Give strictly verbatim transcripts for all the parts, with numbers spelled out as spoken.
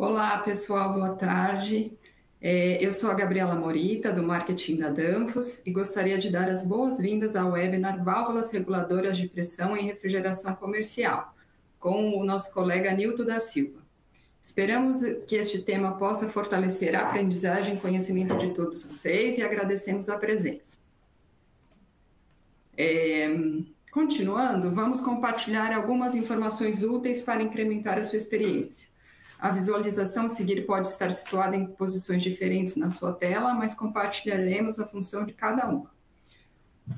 Olá, pessoal, boa tarde. Eu sou a Gabriela Morita, do marketing da Danfoss, e gostaria de dar as boas-vindas ao webinar Válvulas Reguladoras de Pressão em Refrigeração Comercial, com o nosso colega Newton da Silva. Esperamos que este tema possa fortalecer a aprendizagem e conhecimento de todos vocês e agradecemos a presença. É, continuando, vamos compartilhar algumas informações úteis para incrementar a sua experiência. A visualização a seguir pode estar situada em posições diferentes na sua tela, mas compartilharemos a função de cada uma.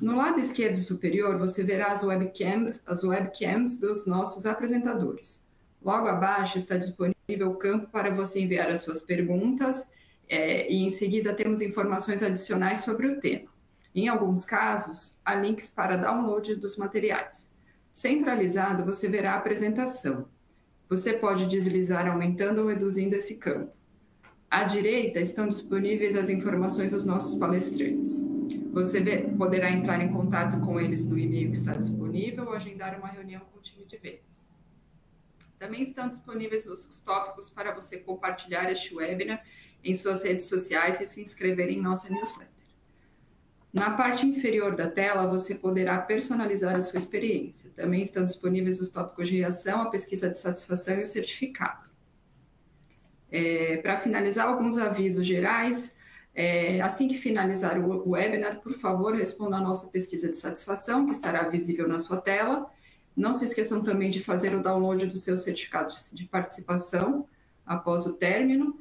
No lado esquerdo superior, você verá as webcams, as webcams dos nossos apresentadores. Logo abaixo está disponível o campo para você enviar as suas perguntas é, e em seguida temos informações adicionais sobre o tema. Em alguns casos, há links para download dos materiais. Centralizado, você verá a apresentação. Você pode deslizar aumentando ou reduzindo esse campo. À direita estão disponíveis as informações dos nossos palestrantes. Você poderá entrar em contato com eles no e-mail que está disponível ou agendar uma reunião com o time de vendas. Também estão disponíveis os tópicos para você compartilhar este webinar em suas redes sociais e se inscrever em nossa newsletter. Na parte inferior da tela, você poderá personalizar a sua experiência. Também estão disponíveis os tópicos de reação, a pesquisa de satisfação e o certificado. É, para finalizar, alguns avisos gerais. É, assim que finalizar o webinar, por favor, responda a nossa pesquisa de satisfação, que estará visível na sua tela. Não se esqueçam também de fazer o download do seu certificado de participação após o término.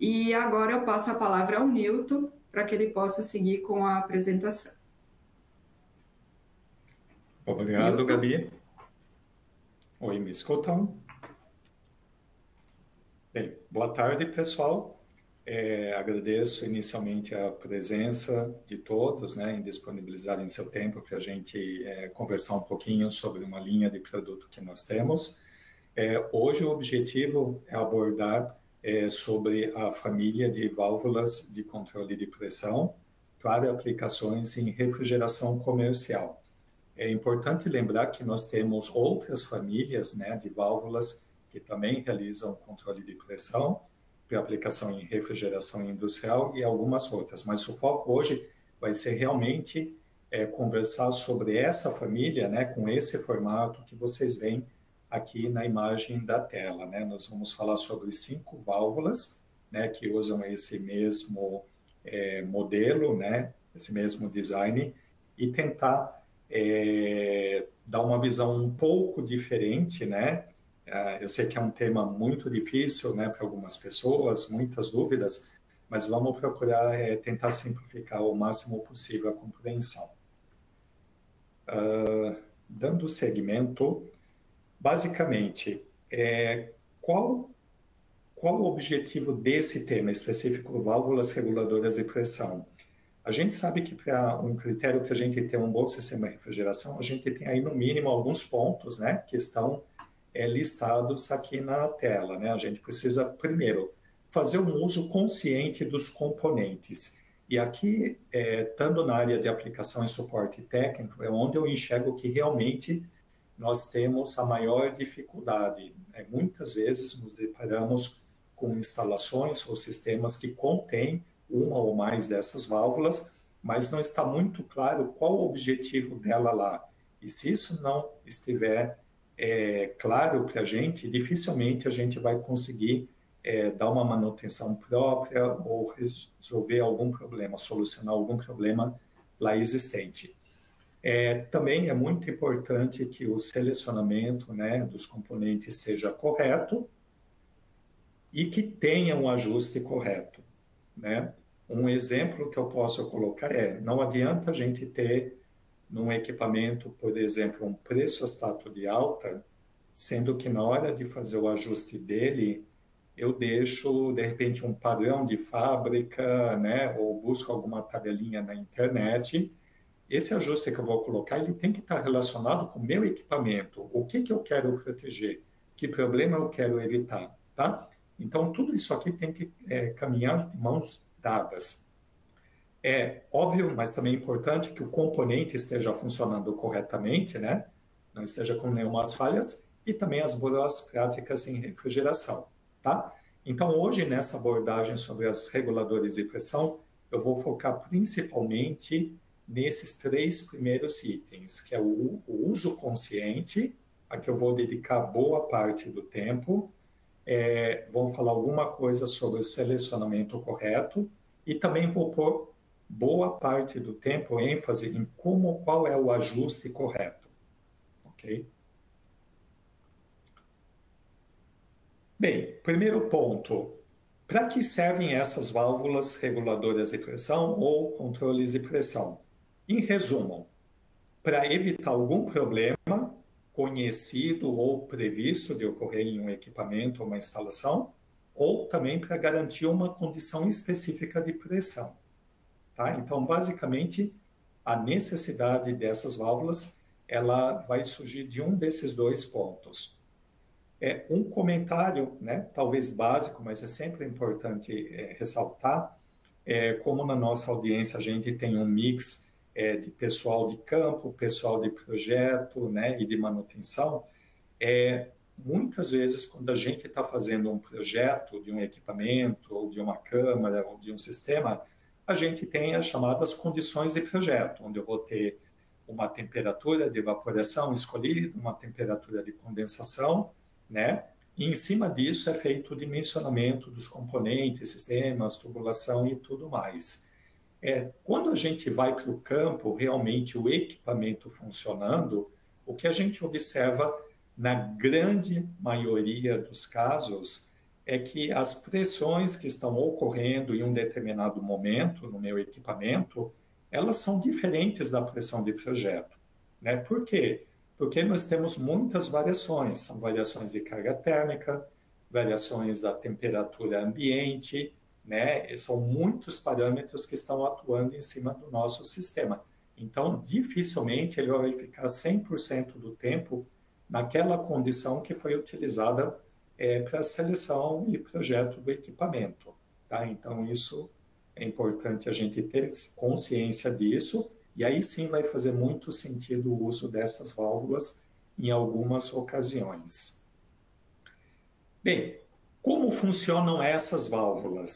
E agora eu passo a palavra ao Newton, para que ele possa seguir com a apresentação. Obrigado, Gabi. Oi, me escutam? Bem, boa tarde, pessoal. É, agradeço inicialmente a presença de todos, né, em disponibilizarem seu tempo para a gente é, conversar um pouquinho sobre uma linha de produto que nós temos. É, hoje o objetivo é abordar É sobre a família de válvulas de controle de pressão para aplicações em refrigeração comercial. É importante lembrar que nós temos outras famílias, né, de válvulas que também realizam controle de pressão para aplicação em refrigeração industrial e algumas outras, mas o foco hoje vai ser realmente é, conversar sobre essa família, né, com esse formato que vocês veem aqui na imagem da tela, né? Nós vamos falar sobre cinco válvulas, né, que usam esse mesmo é, modelo, né, esse mesmo design, e tentar é, dar uma visão um pouco diferente, né? Eu sei que é um tema muito difícil, né, para algumas pessoas, muitas dúvidas, mas vamos procurar é, tentar simplificar o máximo possível a compreensão. Uh, dando seguimento... Basicamente, é, qual, qual o objetivo desse tema específico, válvulas reguladoras de pressão? A gente sabe que para um critério que a gente tem um bom sistema de refrigeração, a gente tem aí no mínimo alguns pontos, né, que estão é, listados aqui na tela, né? A gente precisa, primeiro, fazer um uso consciente dos componentes. E aqui, é, tanto na área de aplicação e suporte técnico, é onde eu enxergo que realmente nós temos a maior dificuldade. Né? Muitas vezes nos deparamos com instalações ou sistemas que contêm uma ou mais dessas válvulas, mas não está muito claro qual o objetivo dela lá. E se isso não estiver é, claro para a gente, dificilmente a gente vai conseguir é, dar uma manutenção própria ou resolver algum problema, solucionar algum problema lá existente. É, também é muito importante que o selecionamento, né, dos componentes seja correto e que tenha um ajuste correto, né? Um exemplo que eu posso colocar é, não adianta a gente ter num equipamento, por exemplo, um pressostato de alta, sendo que na hora de fazer o ajuste dele, eu deixo, de repente, um padrão de fábrica, né, ou busco alguma tabelinha na internet. Esse ajuste que eu vou colocar, ele tem que estar relacionado com o meu equipamento. O que, que eu quero proteger? Que problema eu quero evitar? Tá? Então, tudo isso aqui tem que é, caminhar de mãos dadas. É óbvio, mas também é importante que o componente esteja funcionando corretamente, né? Não esteja com nenhuma falhas, e também as boas práticas em refrigeração. Tá? Então, hoje, nessa abordagem sobre as reguladores de pressão, eu vou focar principalmente nesses três primeiros itens, que é o, o uso consciente, a que eu vou dedicar boa parte do tempo, é, vou falar alguma coisa sobre o selecionamento correto, e também vou pôr boa parte do tempo ênfase em como, qual é o ajuste correto, ok? Bem, primeiro ponto, para que servem essas válvulas reguladoras de pressão ou controles de pressão? Em resumo, para evitar algum problema conhecido ou previsto de ocorrer em um equipamento ou uma instalação, ou também para garantir uma condição específica de pressão. Tá? Então, basicamente, a necessidade dessas válvulas, ela vai surgir de um desses dois pontos. É um comentário, né, talvez básico, mas é sempre importante é, ressaltar, é, como na nossa audiência a gente tem um mix é, de pessoal de campo, pessoal de projeto, né, e de manutenção, é, muitas vezes quando a gente está fazendo um projeto de um equipamento, ou de uma câmara, ou de um sistema, a gente tem as chamadas condições de projeto, onde eu vou ter uma temperatura de evaporação escolhida, uma temperatura de condensação, né? E em cima disso é feito o dimensionamento dos componentes, sistemas, tubulação e tudo mais. É, quando a gente vai para o campo, realmente o equipamento funcionando, o que a gente observa na grande maioria dos casos é que as pressões que estão ocorrendo em um determinado momento no meu equipamento, elas são diferentes da pressão de projeto. Né? Por quê? Porque nós temos muitas variações, são variações de carga térmica, variações da temperatura ambiente, né? São muitos parâmetros que estão atuando em cima do nosso sistema. Então, dificilmente ele vai ficar cem por cento do tempo naquela condição que foi utilizada É, para seleção e projeto do equipamento, tá? Então, isso é importante a gente ter consciência disso, e aí sim vai fazer muito sentido o uso dessas válvulas em algumas ocasiões. Bem, como funcionam essas válvulas?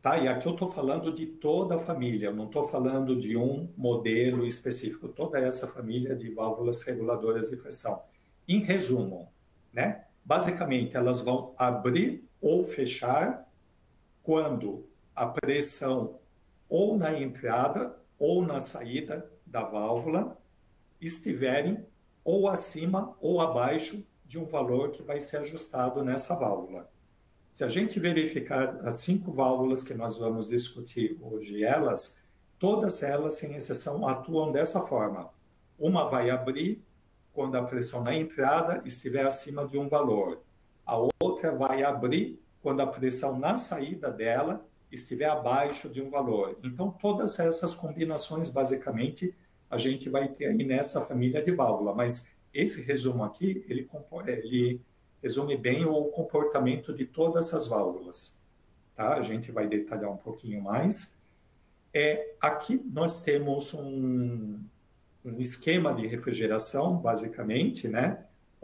Tá? E aqui eu estou falando de toda a família, eu não estou falando de um modelo específico, toda essa família de válvulas reguladoras de pressão. Em resumo, né? Basicamente, elas vão abrir ou fechar quando a pressão ou na entrada ou na saída da válvula estiverem ou acima ou abaixo de um valor que vai ser ajustado nessa válvula. Se a gente verificar as cinco válvulas que nós vamos discutir hoje, elas, todas elas, sem exceção, atuam dessa forma. Uma vai abrir quando a pressão na entrada estiver acima de um valor. A outra vai abrir quando a pressão na saída dela estiver abaixo de um valor. Então, todas essas combinações, basicamente, a gente vai ter aí nessa família de válvula. Mas esse resumo aqui, ele, ele resume bem o comportamento de todas essas válvulas. Tá? A gente vai detalhar um pouquinho mais. É, aqui nós temos um... um esquema de refrigeração, basicamente, né?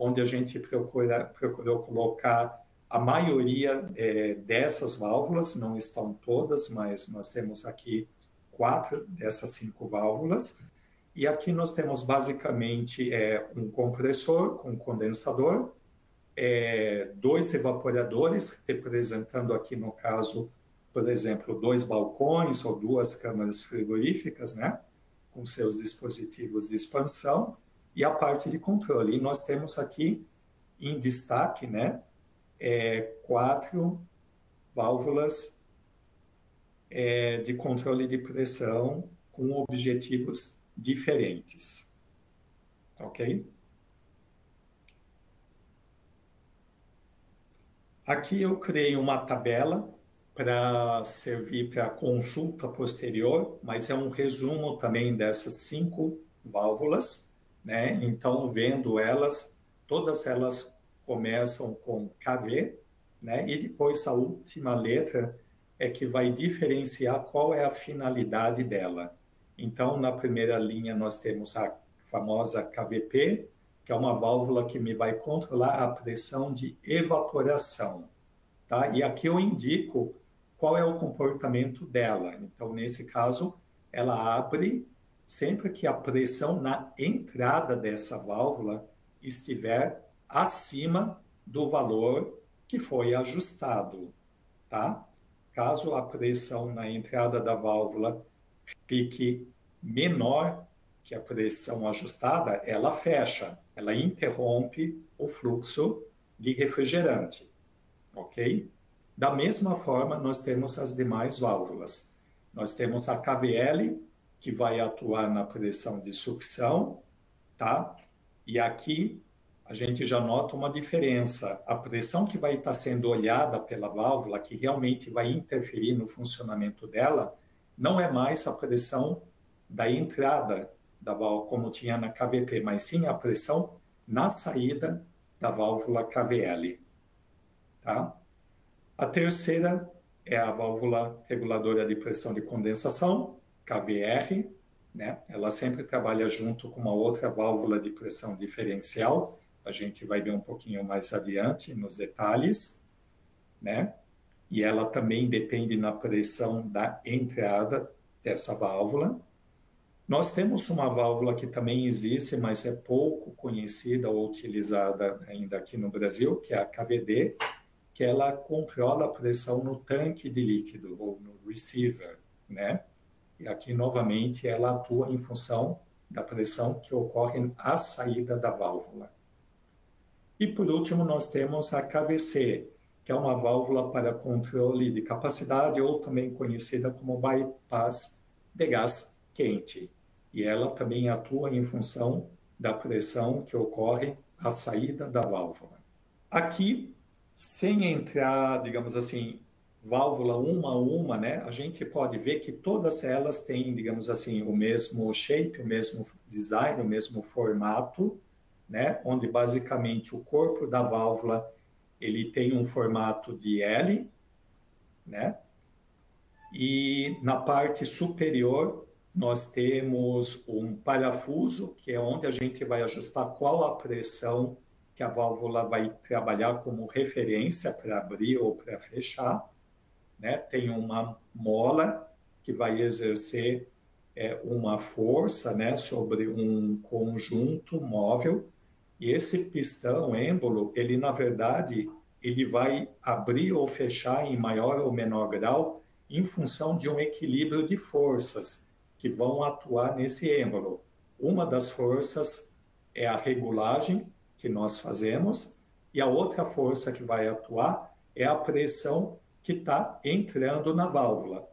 Onde a gente procura, procurou colocar a maioria é, dessas válvulas, não estão todas, mas nós temos aqui quatro dessas cinco válvulas. E aqui nós temos, basicamente, é, um compressor com um condensador, é, dois evaporadores, representando aqui, no caso, por exemplo, dois balcões ou duas câmaras frigoríficas, né? Com seus dispositivos de expansão, e a parte de controle. E nós temos aqui, em destaque, né, é, quatro válvulas é, de controle de pressão com objetivos diferentes. Ok? Aqui eu criei uma tabela para servir para consulta posterior, mas é um resumo também dessas cinco válvulas, né? Então, vendo elas, todas elas começam com K V, né? E depois a última letra é que vai diferenciar qual é a finalidade dela. Então, na primeira linha nós temos a famosa K V P, que é uma válvula que me vai controlar a pressão de evaporação. tá? E aqui eu indico qual é o comportamento dela. Então, nesse caso, ela abre sempre que a pressão na entrada dessa válvula estiver acima do valor que foi ajustado, tá? Caso a pressão na entrada da válvula fique menor que a pressão ajustada, ela fecha, ela interrompe o fluxo de refrigerante, ok? Da mesma forma, nós temos as demais válvulas. Nós temos a K V L, que vai atuar na pressão de sucção, tá? E aqui a gente já nota uma diferença. A pressão que vai estar sendo olhada pela válvula, que realmente vai interferir no funcionamento dela, não é mais a pressão da entrada da válvula, como tinha na K V P, mas sim a pressão na saída da válvula K V L, tá? A terceira é a válvula reguladora de pressão de condensação, K V R, né? Ela sempre trabalha junto com uma outra válvula de pressão diferencial, a gente vai ver um pouquinho mais adiante nos detalhes, né? E ela também depende na pressão da entrada dessa válvula. Nós temos uma válvula que também existe, mas é pouco conhecida ou utilizada ainda aqui no Brasil, que é a K V D, que ela controla a pressão no tanque de líquido, ou no receiver, né? E aqui, novamente, ela atua em função da pressão que ocorre à saída da válvula. E, por último, nós temos a K V C, que é uma válvula para controle de capacidade, ou também conhecida como bypass de gás quente. E ela também atua em função da pressão que ocorre à saída da válvula. Aqui, sem entrar, digamos assim, válvula uma a uma, né, a gente pode ver que todas elas têm, digamos assim, o mesmo shape, o mesmo design, o mesmo formato, né, onde basicamente o corpo da válvula ele tem um formato de L, né, e na parte superior nós temos um parafuso, que é onde a gente vai ajustar qual a pressão que a válvula vai trabalhar como referência para abrir ou para fechar, né? Tem uma mola que vai exercer é, uma força, né, sobre um conjunto móvel, e esse pistão, êmbolo, ele na verdade ele vai abrir ou fechar em maior ou menor grau em função de um equilíbrio de forças que vão atuar nesse êmbolo. Uma das forças é a regulagem que nós fazemos, e a outra força que vai atuar é a pressão que está entrando na válvula.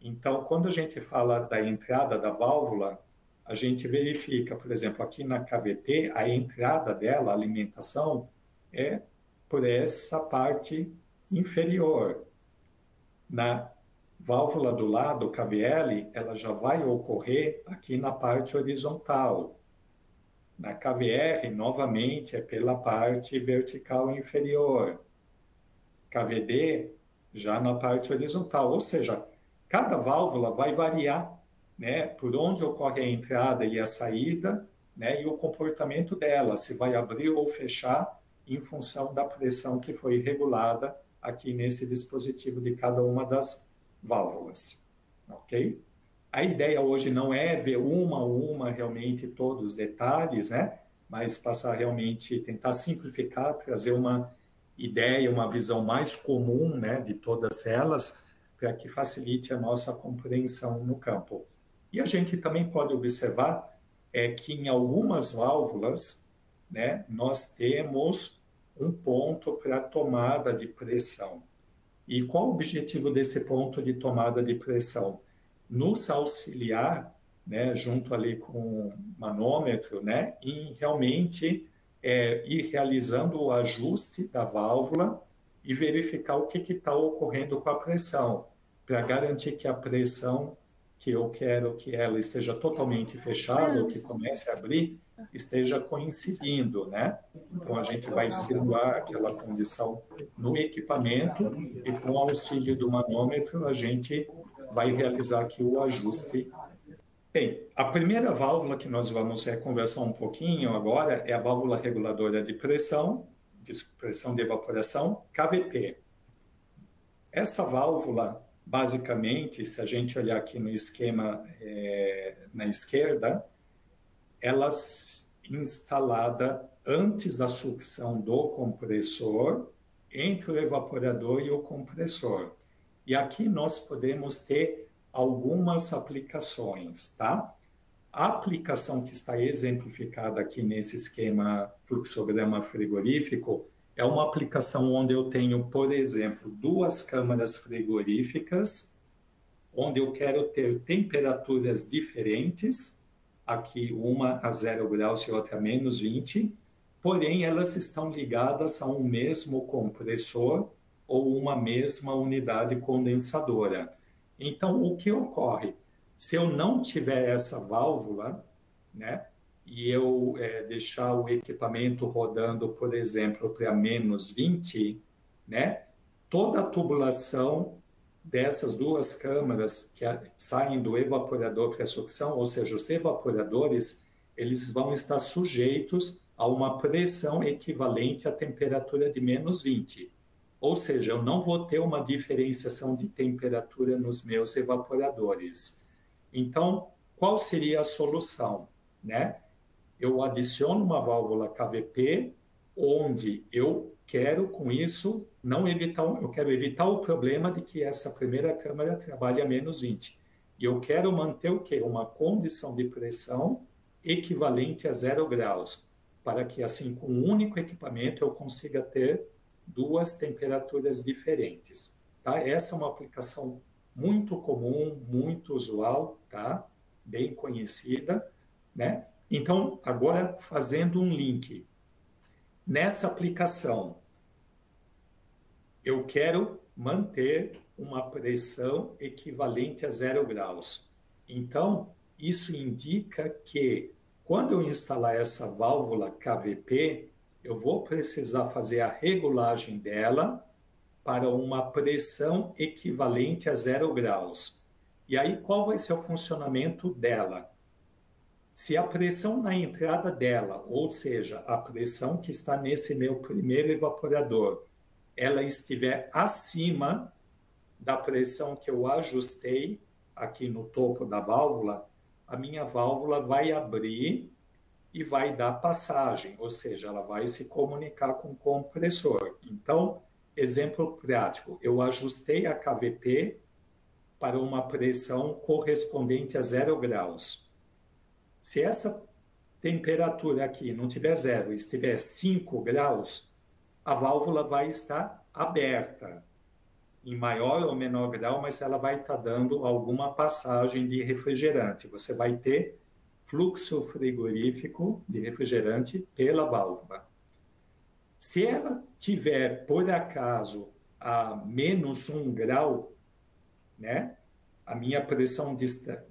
Então, quando a gente fala da entrada da válvula, a gente verifica, por exemplo, aqui na K V P, a entrada dela, a alimentação, é por essa parte inferior. Na válvula do lado, K V L, ela já vai ocorrer aqui na parte horizontal. Na K V R, novamente, é pela parte vertical inferior. K V D, já na parte horizontal. Ou seja, cada válvula vai variar, né, por onde ocorre a entrada e a saída, né, e o comportamento dela, se vai abrir ou fechar, em função da pressão que foi regulada aqui nesse dispositivo de cada uma das válvulas. Ok? A ideia hoje não é ver uma a uma realmente todos os detalhes, né? Mas passar realmente, tentar simplificar, trazer uma ideia, uma visão mais comum, né, de todas elas, para que facilite a nossa compreensão no campo. E a gente também pode observar é, que em algumas válvulas, né, nós temos um ponto para tomada de pressão. E qual o objetivo desse ponto de tomada de pressão? Nos auxiliar, né, junto ali com o manômetro, né, em realmente é, ir realizando o ajuste da válvula e verificar o que está ocorrendo com a pressão, para garantir que a pressão que eu quero que ela esteja totalmente fechada, ou que comece a abrir, esteja coincidindo, né? Então a gente vai simular aquela condição no equipamento e com o auxílio do manômetro a gente vai realizar aqui o ajuste. Bem, a primeira válvula que nós vamos é, conversar um pouquinho agora é a válvula reguladora de pressão, de pressão de evaporação, K V P. Essa válvula, basicamente, se a gente olhar aqui no esquema é, na esquerda, ela é instalada antes da sucção do compressor, entre o evaporador e o compressor. E aqui nós podemos ter algumas aplicações, tá? A aplicação que está exemplificada aqui nesse esquema fluxograma frigorífico é uma aplicação onde eu tenho, por exemplo, duas câmaras frigoríficas, onde eu quero ter temperaturas diferentes, aqui uma a zero graus e outra a menos vinte, porém elas estão ligadas a um mesmo compressor ou uma mesma unidade condensadora. Então, o que ocorre? Se eu não tiver essa válvula, né, e eu é, deixar o equipamento rodando, por exemplo, para menos vinte, né, toda a tubulação dessas duas câmaras que saem do evaporador para a sucção, ou seja, os evaporadores, eles vão estar sujeitos a uma pressão equivalente à temperatura de menos vinte. Ou seja, eu não vou ter uma diferenciação de temperatura nos meus evaporadores. Então, qual seria a solução, né? Eu adiciono uma válvula K V P, onde eu quero, com isso, não evitar, eu quero evitar o problema de que essa primeira câmara trabalhe a menos vinte. E eu quero manter o quê? Uma condição de pressão equivalente a zero graus, para que, assim, com um único equipamento, eu consiga ter duas temperaturas diferentes, tá? Essa é uma aplicação muito comum, muito usual, tá? Bem conhecida, né? Então, agora fazendo um link. Nessa aplicação, eu quero manter uma pressão equivalente a zero graus. Então, isso indica que quando eu instalar essa válvula K V P, eu vou precisar fazer a regulagem dela para uma pressão equivalente a zero graus. E aí, qual vai ser o funcionamento dela? Se a pressão na entrada dela, ou seja, a pressão que está nesse meu primeiro evaporador, ela estiver acima da pressão que eu ajustei aqui no topo da válvula, a minha válvula vai abrir e vai dar passagem, ou seja, ela vai se comunicar com o compressor. Então, exemplo prático, eu ajustei a K V P para uma pressão correspondente a zero graus. Se essa temperatura aqui não tiver zero, estiver cinco graus, a válvula vai estar aberta, em maior ou menor grau, mas ela vai estar dando alguma passagem de refrigerante. Você vai ter fluxo frigorífico de refrigerante pela válvula. Se ela tiver, por acaso, a menos um grau, né, a minha pressão de,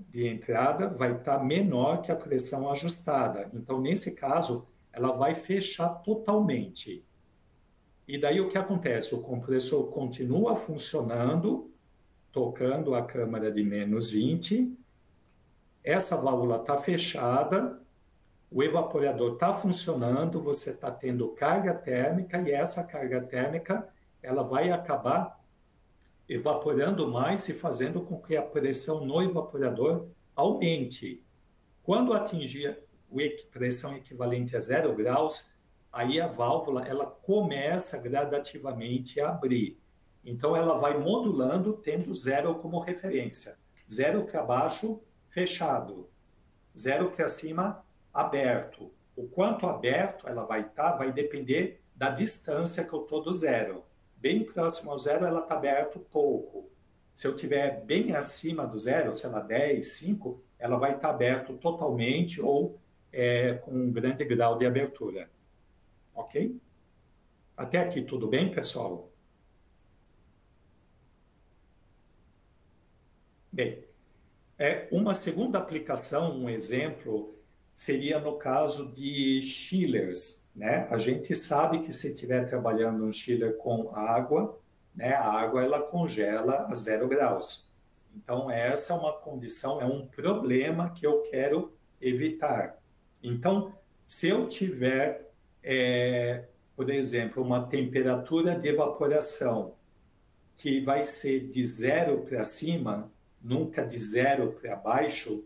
de entrada vai estar menor que a pressão ajustada. Então, nesse caso, ela vai fechar totalmente. E daí o que acontece? O compressor continua funcionando, tocando a câmara de menos vinte. Essa válvula está fechada. O evaporador está funcionando, você está tendo carga térmica e essa carga térmica ela vai acabar evaporando mais e fazendo com que a pressão no evaporador aumente. Quando atingir a pressão equivalente a zero graus, aí a válvula ela começa gradativamente a abrir. Então ela vai modulando, tendo zero como referência. Zero para baixo, fechado. Zero para cima, aberto. O quanto aberto ela vai estar, tá, vai depender da distância que eu estou do zero. Bem próximo ao zero, ela está aberta pouco. Se eu tiver bem acima do zero, sei lá, dez, cinco, ela vai estar tá aberta totalmente ou é, com um grande grau de abertura. Ok? Até aqui tudo bem, pessoal? Bem, é, uma segunda aplicação, um exemplo, seria no caso de chillers, né? A gente sabe que se estiver trabalhando um chiller com água, né, a água ela congela a zero graus. Então essa é uma condição, é um problema que eu quero evitar. Então, se eu tiver, é, por exemplo, uma temperatura de evaporação que vai ser de zero para cima, nunca de zero para baixo,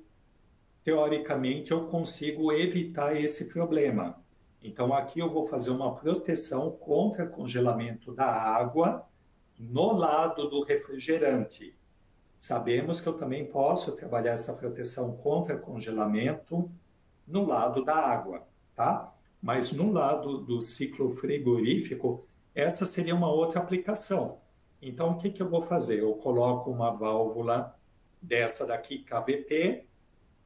teoricamente eu consigo evitar esse problema. Então aqui eu vou fazer uma proteção contra congelamento da água no lado do refrigerante. Sabemos que eu também posso trabalhar essa proteção contra congelamento no lado da água, tá? Mas no lado do ciclo frigorífico, essa seria uma outra aplicação. Então o que que eu vou fazer? Eu coloco uma válvula dessa daqui, K V P.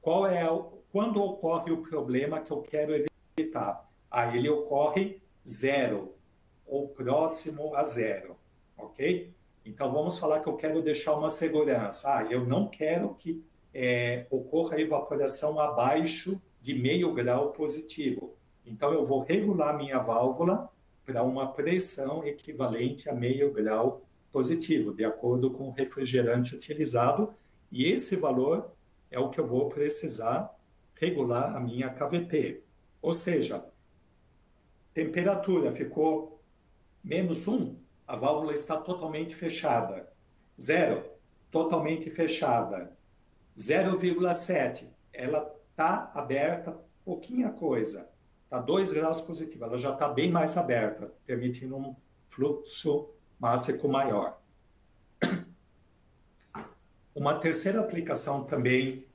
Qual é a, quando ocorre o problema que eu quero evitar? Aí ele ocorre zero, ou próximo a zero, ok? Então vamos falar que eu quero deixar uma segurança. Ah, eu não quero que é, ocorra a evaporação abaixo de meio grau positivo. Então eu vou regular minha válvula para uma pressão equivalente a meio grau positivo, de acordo com o refrigerante utilizado, e esse valor é o que eu vou precisar regular a minha K V P. Ou seja, temperatura ficou menos um, a válvula está totalmente fechada. zero, totalmente fechada. zero vírgula sete, ela está aberta, pouquinha coisa. Está dois graus positivo, ela já está bem mais aberta, permitindo um fluxo mássico maior. Uma terceira aplicação também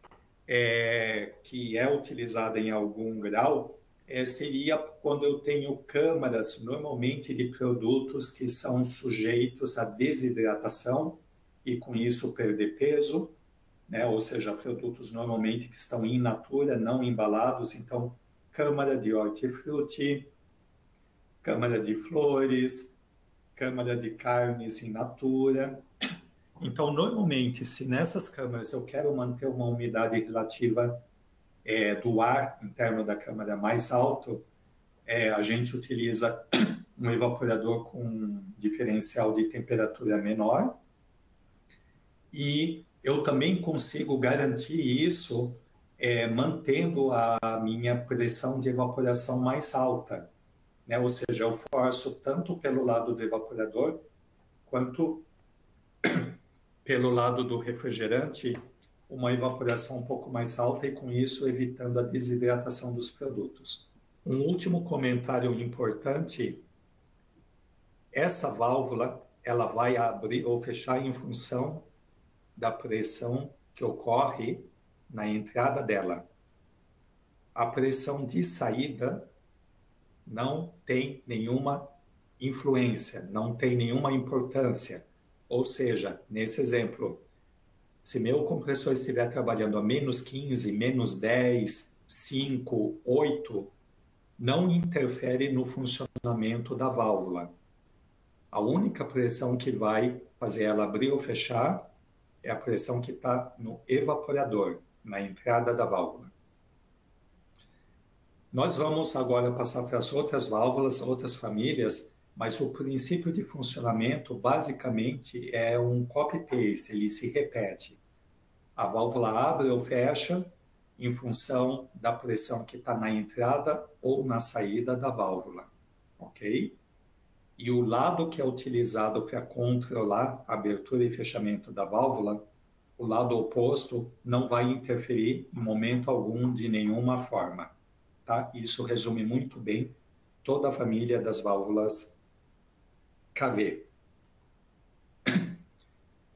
é, que é utilizada em algum grau é, seria quando eu tenho câmaras, normalmente de produtos que são sujeitos à desidratação e com isso perder peso, né? Ou seja, produtos normalmente que estão in natura, não embalados, então câmara de hortifruti, câmara de flores, câmara de carnes in natura. Então, normalmente, se nessas câmaras eu quero manter uma umidade relativa é, do ar interno da câmara mais alto, é, a gente utiliza um evaporador com um diferencial de temperatura menor. E eu também consigo garantir isso é, mantendo a minha pressão de evaporação mais alta, né? Ou seja, eu forço tanto pelo lado do evaporador quanto pelo lado do refrigerante, uma evaporação um pouco mais alta e com isso evitando a desidratação dos produtos. Um último comentário importante, essa válvula ela vai abrir ou fechar em função da pressão que ocorre na entrada dela. A pressão de saída não tem nenhuma influência, não tem nenhuma importância. Ou seja, nesse exemplo, se meu compressor estiver trabalhando a menos quinze, menos dez, cinco, oito, não interfere no funcionamento da válvula. A única pressão que vai fazer ela abrir ou fechar é a pressão que está no evaporador, na entrada da válvula. Nós vamos agora passar para as outras válvulas, outras famílias, mas o princípio de funcionamento, basicamente, é um copy-paste, ele se repete. A válvula abre ou fecha em função da pressão que está na entrada ou na saída da válvula, ok? E o lado que é utilizado para controlar a abertura e fechamento da válvula, o lado oposto não vai interferir em momento algum de nenhuma forma, tá? Isso resume muito bem toda a família das válvulas K V.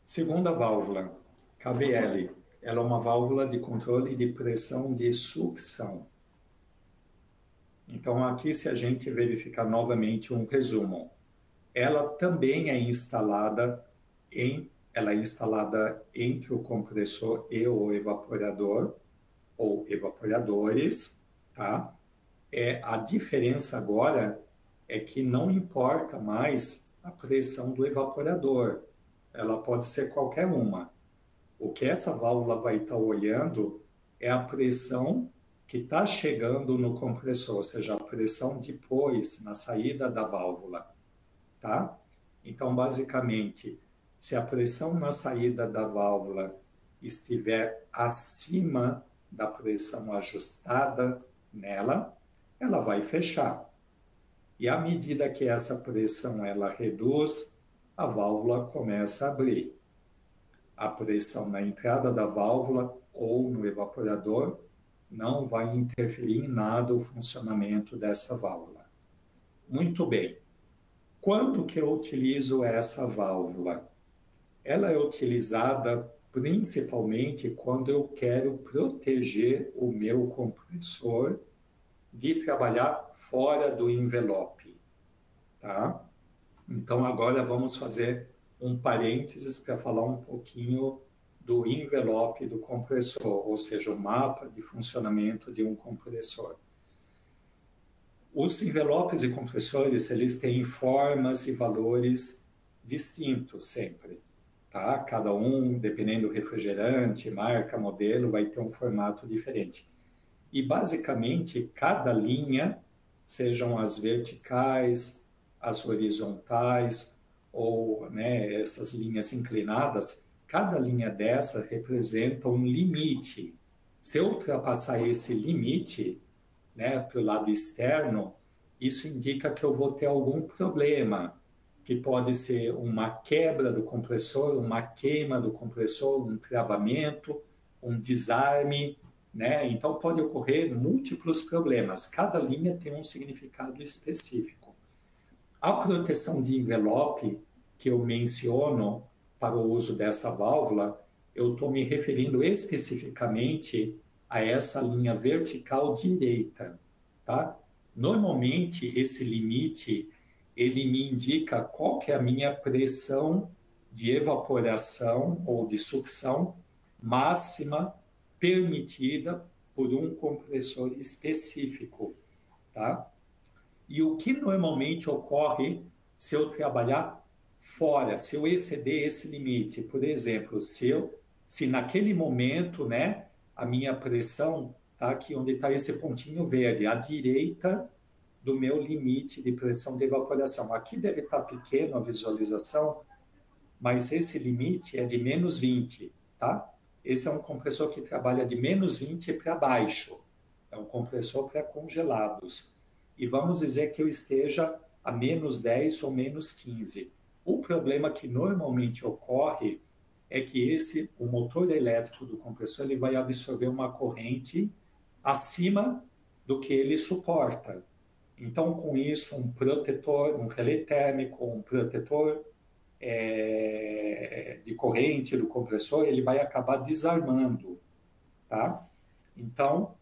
Segunda válvula, K V L, ela é uma válvula de controle de pressão de sucção. Então aqui, se a gente verificar novamente um resumo, ela também é instalada em, ela é instalada entre o compressor e o evaporador ou evaporadores, tá? É, a diferença agora é que não importa mais a pressão do evaporador, ela pode ser qualquer uma. O que essa válvula vai estar olhando é a pressão que está chegando no compressor, ou seja, a pressão depois, na saída da válvula, tá? Então, basicamente, se a pressão na saída da válvula estiver acima da pressão ajustada nela, ela vai fechar. E à medida que essa pressão ela reduz, a válvula começa a abrir. A pressão na entrada da válvula ou no evaporador não vai interferir em nada o funcionamento dessa válvula. Muito bem. Quando que eu utilizo essa válvula? Ela é utilizada principalmente quando eu quero proteger o meu compressor de trabalhar fora do envelope, tá? Então agora vamos fazer um parênteses para falar um pouquinho do envelope do compressor, ou seja, o mapa de funcionamento de um compressor. Os envelopes e compressores, eles têm formas e valores distintos sempre, tá? Cada um, dependendo do refrigerante, marca, modelo, vai ter um formato diferente. E basicamente, cada linha, sejam as verticais, as horizontais, ou né, essas linhas inclinadas, cada linha dessa representa um limite. Se eu ultrapassar esse limite, né, para o lado externo, isso indica que eu vou ter algum problema, que pode ser uma quebra do compressor, uma queima do compressor, um travamento, um desarme, né? Então pode ocorrer múltiplos problemas. Cada linha tem um significado específico. A proteção de envelope que eu menciono para o uso dessa válvula, eu estou me referindo especificamente a essa linha vertical direita, tá? Normalmente, esse limite, ele me indica qual que é a minha pressão de evaporação ou de sucção máxima permitida por um compressor específico, tá? E o que normalmente ocorre se eu trabalhar fora, se eu exceder esse limite? Por exemplo, se, eu, se naquele momento, né, a minha pressão está aqui onde está esse pontinho verde, à direita do meu limite de pressão de evaporação. Aqui deve estar pequeno a visualização, mas esse limite é de menos vinte, tá? Esse é um compressor que trabalha de menos vinte para baixo. É um compressor para congelados. E vamos dizer que eu esteja a menos dez ou menos quinze. O problema que normalmente ocorre é que esse, o motor elétrico do compressor, ele vai absorver uma corrente acima do que ele suporta. Então, com isso, um protetor, um relé térmico, um protetor é, de corrente do compressor, ele vai acabar desarmando, tá? Então,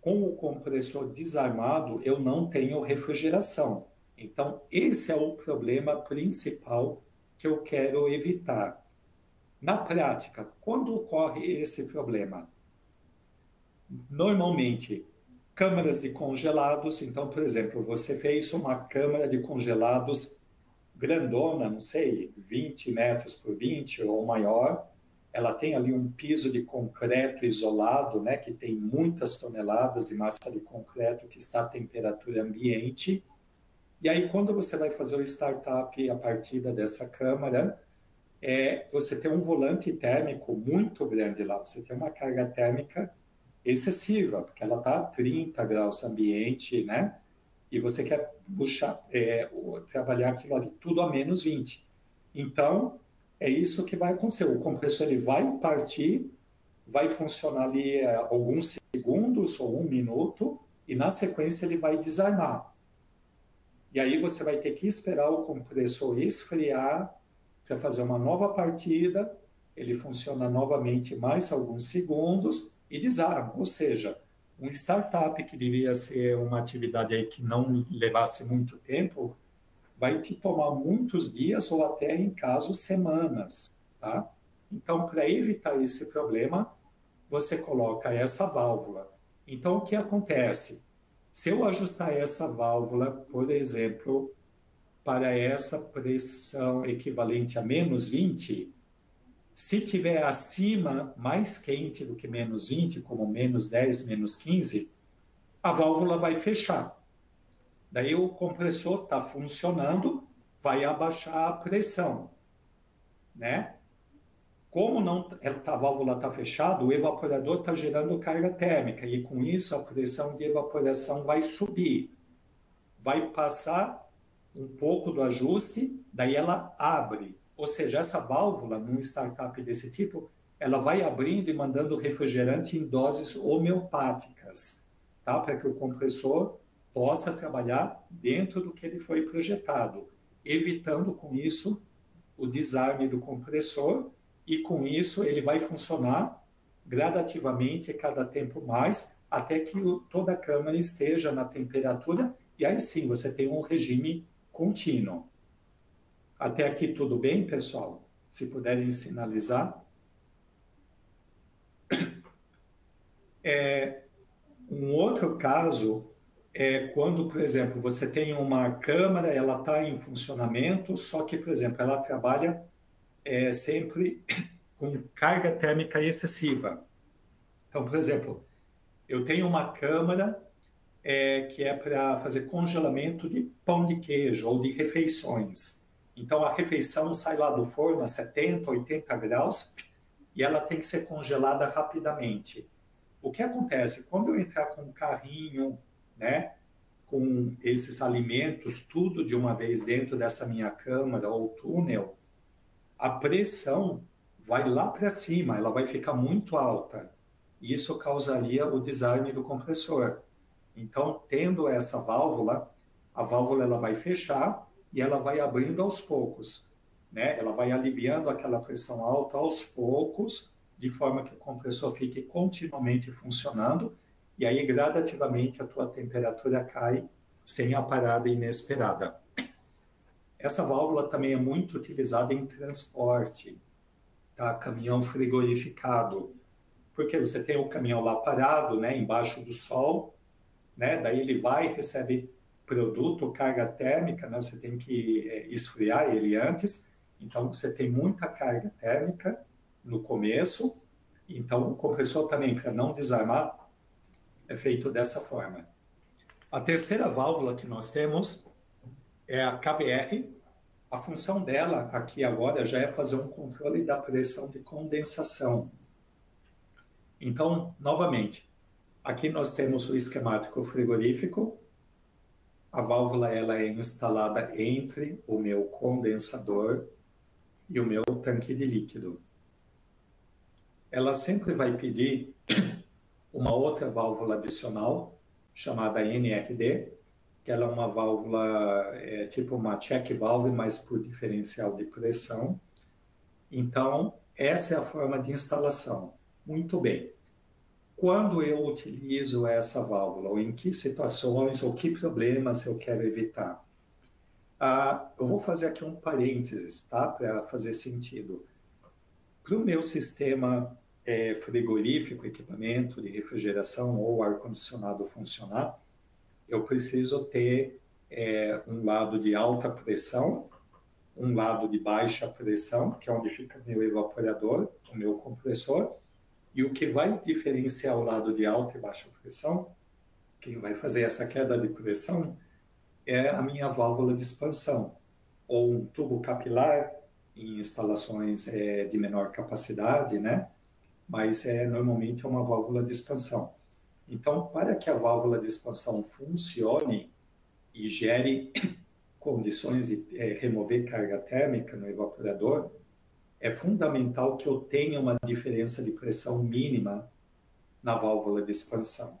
com o compressor desarmado, eu não tenho refrigeração. Então, esse é o problema principal que eu quero evitar. Na prática, quando ocorre esse problema? Normalmente, câmaras de congelados. Então, por exemplo, você fez uma câmara de congelados grandona, não sei, vinte metros por vinte ou maior. Ela tem ali um piso de concreto isolado, né, que tem muitas toneladas de massa de concreto que está à temperatura ambiente. E aí, quando você vai fazer o startup a partir dessa câmara, É, você tem um volante térmico muito grande lá, você tem uma carga térmica excessiva, porque ela está a trinta graus ambiente, né? E você quer puxar, é, trabalhar aquilo ali tudo a menos vinte. Então, é isso que vai acontecer. O compressor ele vai partir, vai funcionar ali alguns segundos ou um minuto, e na sequência ele vai desarmar. E aí você vai ter que esperar o compressor esfriar, para fazer uma nova partida, ele funciona novamente mais alguns segundos e desarma. Ou seja, um startup que devia ser uma atividade aí que não levasse muito tempo, vai te tomar muitos dias ou até, em caso, semanas, tá? Então, para evitar esse problema, você coloca essa válvula. Então, o que acontece? Se eu ajustar essa válvula, por exemplo, para essa pressão equivalente a menos vinte, se tiver acima, mais quente do que menos vinte, como menos dez, menos quinze, a válvula vai fechar. Daí o compressor está funcionando, vai abaixar a pressão, né? Como não, a válvula está fechada, o evaporador está gerando carga térmica, e com isso a pressão de evaporação vai subir, vai passar um pouco do ajuste, daí ela abre. Ou seja, essa válvula, num startup desse tipo, ela vai abrindo e mandando refrigerante em doses homeopáticas, tá? Para que o compressor possa trabalhar dentro do que ele foi projetado, evitando com isso o desarme do compressor, e com isso ele vai funcionar gradativamente, cada tempo mais, até que o, toda a câmara esteja na temperatura, e aí sim você tem um regime contínuo. Até aqui tudo bem, pessoal? Se puderem sinalizar. É, um outro caso é quando, por exemplo, você tem uma câmara, ela está em funcionamento, só que, por exemplo, ela trabalha é, sempre com carga térmica excessiva. Então, por exemplo, eu tenho uma câmara é, que é para fazer congelamento de pão de queijo ou de refeições. Então, a refeição sai lá do forno a setenta, oitenta graus e ela tem que ser congelada rapidamente. O que acontece? Quando eu entrar com um carrinho, né, com esses alimentos, tudo de uma vez dentro dessa minha câmara ou túnel, a pressão vai lá para cima, ela vai ficar muito alta. E isso causaria o desarme do compressor. Então, tendo essa válvula, a válvula ela vai fechar e ela vai abrindo aos poucos, né? Ela vai aliviando aquela pressão alta aos poucos, de forma que o compressor fique continuamente funcionando, e aí gradativamente a tua temperatura cai sem a parada inesperada. Essa válvula também é muito utilizada em transporte, tá? Caminhão frigorificado, porque você tem o caminhão lá parado, né, embaixo do sol, né? Daí ele vai e recebe produto, carga térmica, né? Você tem que esfriar ele antes, então você tem muita carga térmica no começo, então o compressor também, para não desarmar, é feito dessa forma. A terceira válvula que nós temos é a K V R. A função dela aqui agora já é fazer um controle da pressão de condensação. Então, novamente, aqui nós temos o esquemático frigorífico. A válvula ela é instalada entre o meu condensador e o meu tanque de líquido. Ela sempre vai pedir uma outra válvula adicional, chamada N R D, que ela é uma válvula, é, tipo uma check valve, mas por diferencial de pressão. Então, essa é a forma de instalação. Muito bem. Quando eu utilizo essa válvula, ou em que situações, ou que problemas eu quero evitar? Ah, eu vou fazer aqui um parênteses, tá? Para fazer sentido. Para o meu sistema é, frigorífico, equipamento de refrigeração ou ar-condicionado funcionar, eu preciso ter é, um lado de alta pressão, um lado de baixa pressão, que é onde fica meu evaporador, o meu compressor. E o que vai diferenciar o lado de alta e baixa pressão, quem vai fazer essa queda de pressão, é a minha válvula de expansão, ou um tubo capilar em instalações é, de menor capacidade, né? Mas é, normalmente é uma válvula de expansão. Então, para que a válvula de expansão funcione e gere condições de é, remover carga térmica no evaporador, é fundamental que eu tenha uma diferença de pressão mínima na válvula de expansão.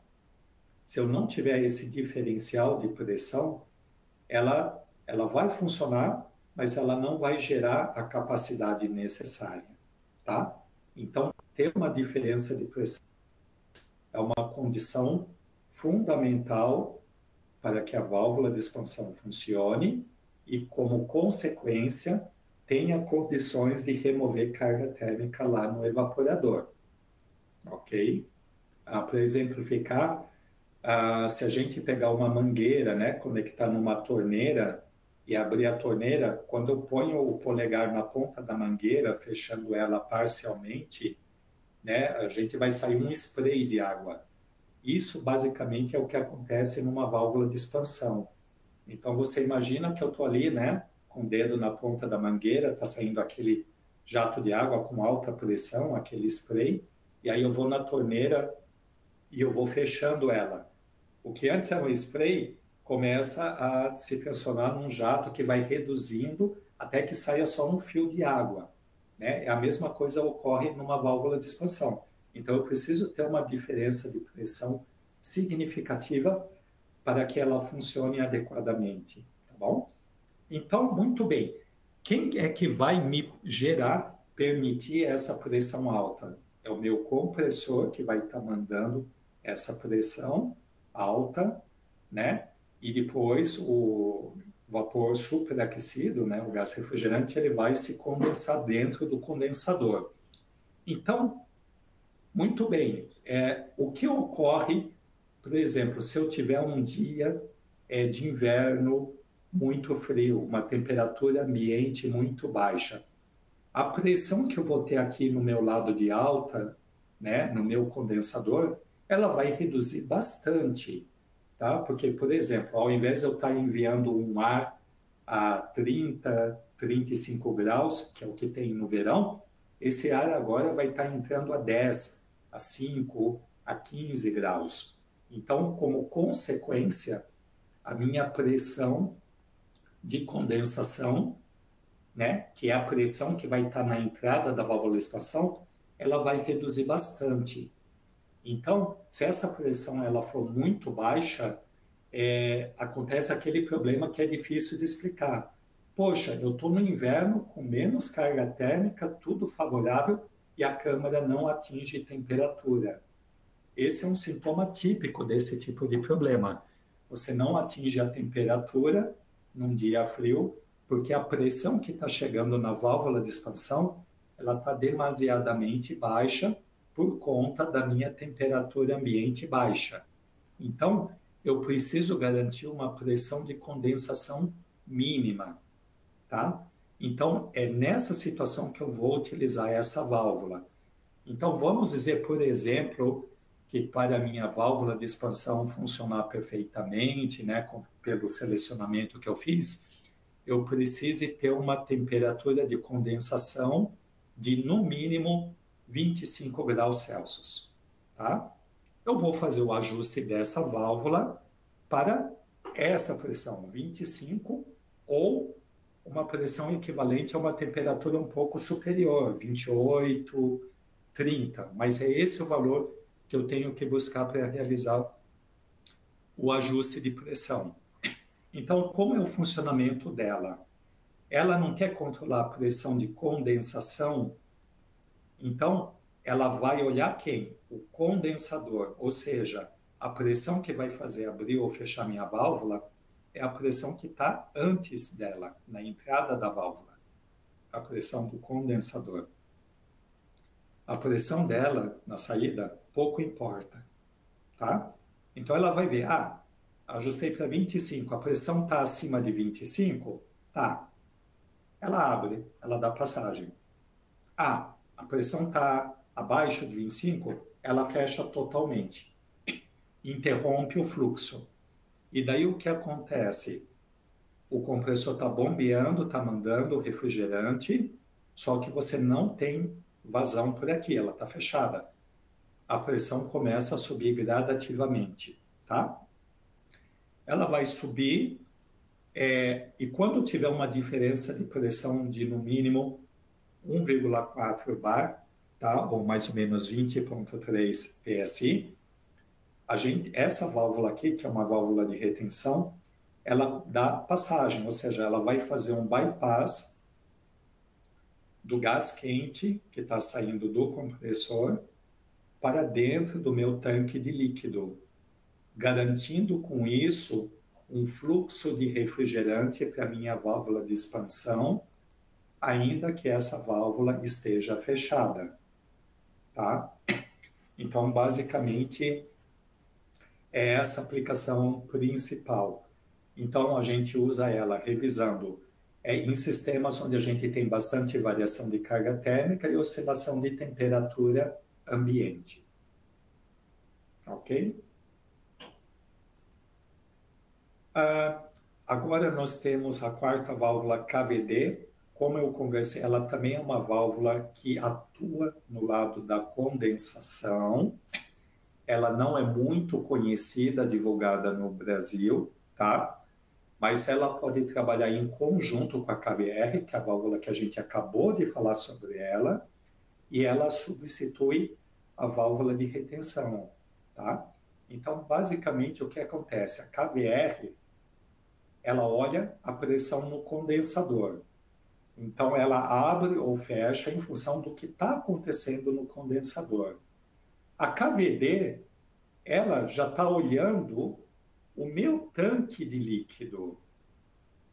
Se eu não tiver esse diferencial de pressão, ela, ela vai funcionar, mas ela não vai gerar a capacidade necessária, tá? Então, ter uma diferença de pressão é uma condição fundamental para que a válvula de expansão funcione e, como consequência, tenha condições de remover carga térmica lá no evaporador, ok? Ah, para exemplificar, ah, se a gente pegar uma mangueira, né, conectar numa torneira e abrir a torneira, quando eu ponho o polegar na ponta da mangueira, fechando ela parcialmente, né, a gente vai sair um spray de água. Isso basicamente é o que acontece numa válvula de expansão. Então você imagina que eu tô ali, né, com o dedo na ponta da mangueira, está saindo aquele jato de água com alta pressão, aquele spray, e aí eu vou na torneira e eu vou fechando ela. O que antes era um spray, começa a se transformar num jato que vai reduzindo até que saia só um fio de água, né? A mesma coisa ocorre numa válvula de expansão. Então, eu preciso ter uma diferença de pressão significativa para que ela funcione adequadamente, tá bom? Então, muito bem. Quem é que vai me gerar, permitir essa pressão alta? É o meu compressor que vai estar mandando essa pressão alta, né? E depois o vapor superaquecido, né, o gás refrigerante, ele vai se condensar dentro do condensador. Então, muito bem, é, o que ocorre, por exemplo, se eu tiver um dia é, de inverno muito frio, uma temperatura ambiente muito baixa, a pressão que eu vou ter aqui no meu lado de alta, né, no meu condensador, ela vai reduzir bastante, tá? Porque, por exemplo, ao invés de eu estar enviando um ar a trinta, trinta e cinco graus, que é o que tem no verão, esse ar agora vai estar entrando a dez, a cinco, a quinze graus. Então, como consequência, a minha pressão de condensação, né, que é a pressão que vai estar na entrada da válvula de expansão, ela vai reduzir bastante. Então, se essa pressão ela for muito baixa, é, acontece aquele problema que é difícil de explicar. Poxa, eu estou no inverno com menos carga térmica, tudo favorável, e a câmara não atinge temperatura. Esse é um sintoma típico desse tipo de problema. Você não atinge a temperatura num dia frio, porque a pressão que está chegando na válvula de expansão ela está demasiadamente baixa, por conta da minha temperatura ambiente baixa. Então, eu preciso garantir uma pressão de condensação mínima, tá? Então, é nessa situação que eu vou utilizar essa válvula. Então, vamos dizer, por exemplo, que para a minha válvula de expansão funcionar perfeitamente, né, com, pelo selecionamento que eu fiz, eu precise ter uma temperatura de condensação de, no mínimo, vinte e cinco graus Celsius, tá? Eu vou fazer o ajuste dessa válvula para essa pressão, vinte e cinco, ou uma pressão equivalente a uma temperatura um pouco superior, vinte e oito, trinta, mas é esse o valor que eu tenho que buscar para realizar o ajuste de pressão. Então, como é o funcionamento dela? Ela não quer controlar a pressão de condensação. Então, ela vai olhar quem? O condensador, ou seja, a pressão que vai fazer abrir ou fechar minha válvula é a pressão que está antes dela, na entrada da válvula, a pressão do condensador. A pressão dela na saída pouco importa, tá? Então, ela vai ver, ah, ajustei para vinte e cinco, a pressão está acima de vinte e cinco? Tá. Ela abre, ela dá passagem. Ah, a pressão está abaixo de vinte e cinco, ela fecha totalmente, interrompe o fluxo. E daí o que acontece? O compressor está bombeando, está mandando refrigerante, só que você não tem vazão por aqui, ela está fechada. A pressão começa a subir gradativamente, tá? Ela vai subir, é, e quando tiver uma diferença de pressão de no mínimo um vírgula quatro bar, tá? Ou mais ou menos vinte vírgula três P S I, a gente, essa válvula aqui, que é uma válvula de retenção, ela dá passagem, ou seja, ela vai fazer um bypass do gás quente que está saindo do compressor para dentro do meu tanque de líquido, garantindo com isso um fluxo de refrigerante para a minha válvula de expansão, ainda que essa válvula esteja fechada, tá? Então, basicamente, é essa aplicação principal. Então, a gente usa ela revisando é, em sistemas onde a gente tem bastante variação de carga térmica e oscilação de temperatura ambiente. Ok? Ah, agora, nós temos a quarta válvula K V D. Como eu conversei, ela também é uma válvula que atua no lado da condensação. Ela não é muito conhecida, divulgada no Brasil, tá? Mas ela pode trabalhar em conjunto com a K V R, que é a válvula que a gente acabou de falar sobre ela, e ela substitui a válvula de retenção, tá? Então, basicamente, o que acontece? A K V R, ela olha a pressão no condensador. Então, ela abre ou fecha em função do que está acontecendo no condensador. A K V D, ela já está olhando o meu tanque de líquido,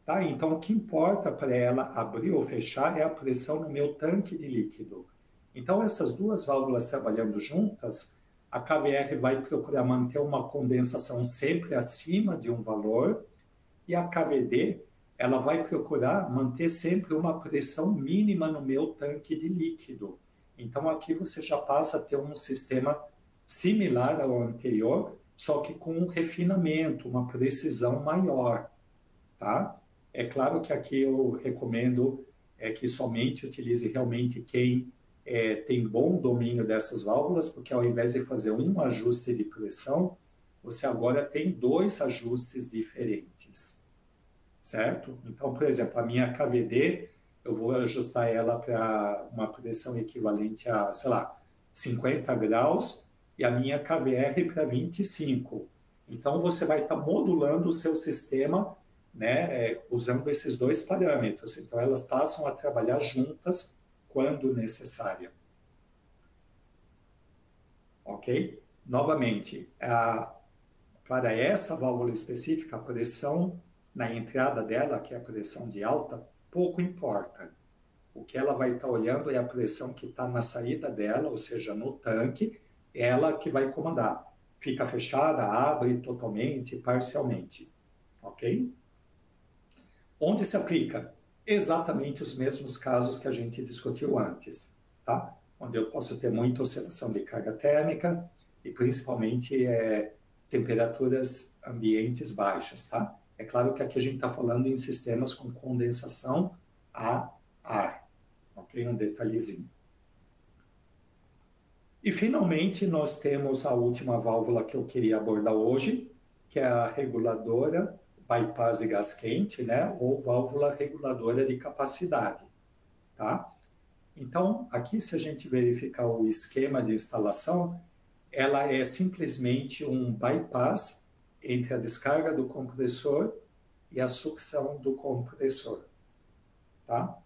tá? Então, o que importa para ela abrir ou fechar é a pressão no meu tanque de líquido. Então, essas duas válvulas trabalhando juntas, a K V R vai procurar manter uma condensação sempre acima de um valor, e a K V D, ela vai procurar manter sempre uma pressão mínima no meu tanque de líquido. Então, aqui você já passa a ter um sistema similar ao anterior, só que com um refinamento, uma precisão maior, tá? É claro que aqui eu recomendo é, que somente utilize realmente quem é, tem bom domínio dessas válvulas, porque ao invés de fazer um ajuste de pressão, você agora tem dois ajustes diferentes, certo? Então, por exemplo, a minha K V D, eu vou ajustar ela para uma pressão equivalente a, sei lá, cinquenta graus, e a minha K V R para vinte e cinco. Então, você vai estar tá modulando o seu sistema, né, usando esses dois parâmetros. Então, elas passam a trabalhar juntas quando necessária. Ok? Novamente, a, para essa válvula específica, a pressão na entrada dela, que é a pressão de alta, pouco importa. O que ela vai estar olhando é a pressão que está na saída dela, ou seja, no tanque, ela que vai comandar. Fica fechada, abre totalmente, parcialmente. Ok? Onde se aplica? Exatamente os mesmos casos que a gente discutiu antes, tá? Onde eu posso ter muita oscilação de carga térmica e principalmente é, temperaturas ambientes baixas, tá? É claro que aqui a gente está falando em sistemas com condensação a ar. Ok? Um detalhezinho. E, finalmente, nós temos a última válvula que eu queria abordar hoje, que é a reguladora bypass de gás quente, né? Ou válvula reguladora de capacidade, tá? Então, aqui, se a gente verificar o esquema de instalação, ela é simplesmente um bypass entre a descarga do compressor e a sucção do compressor, tá?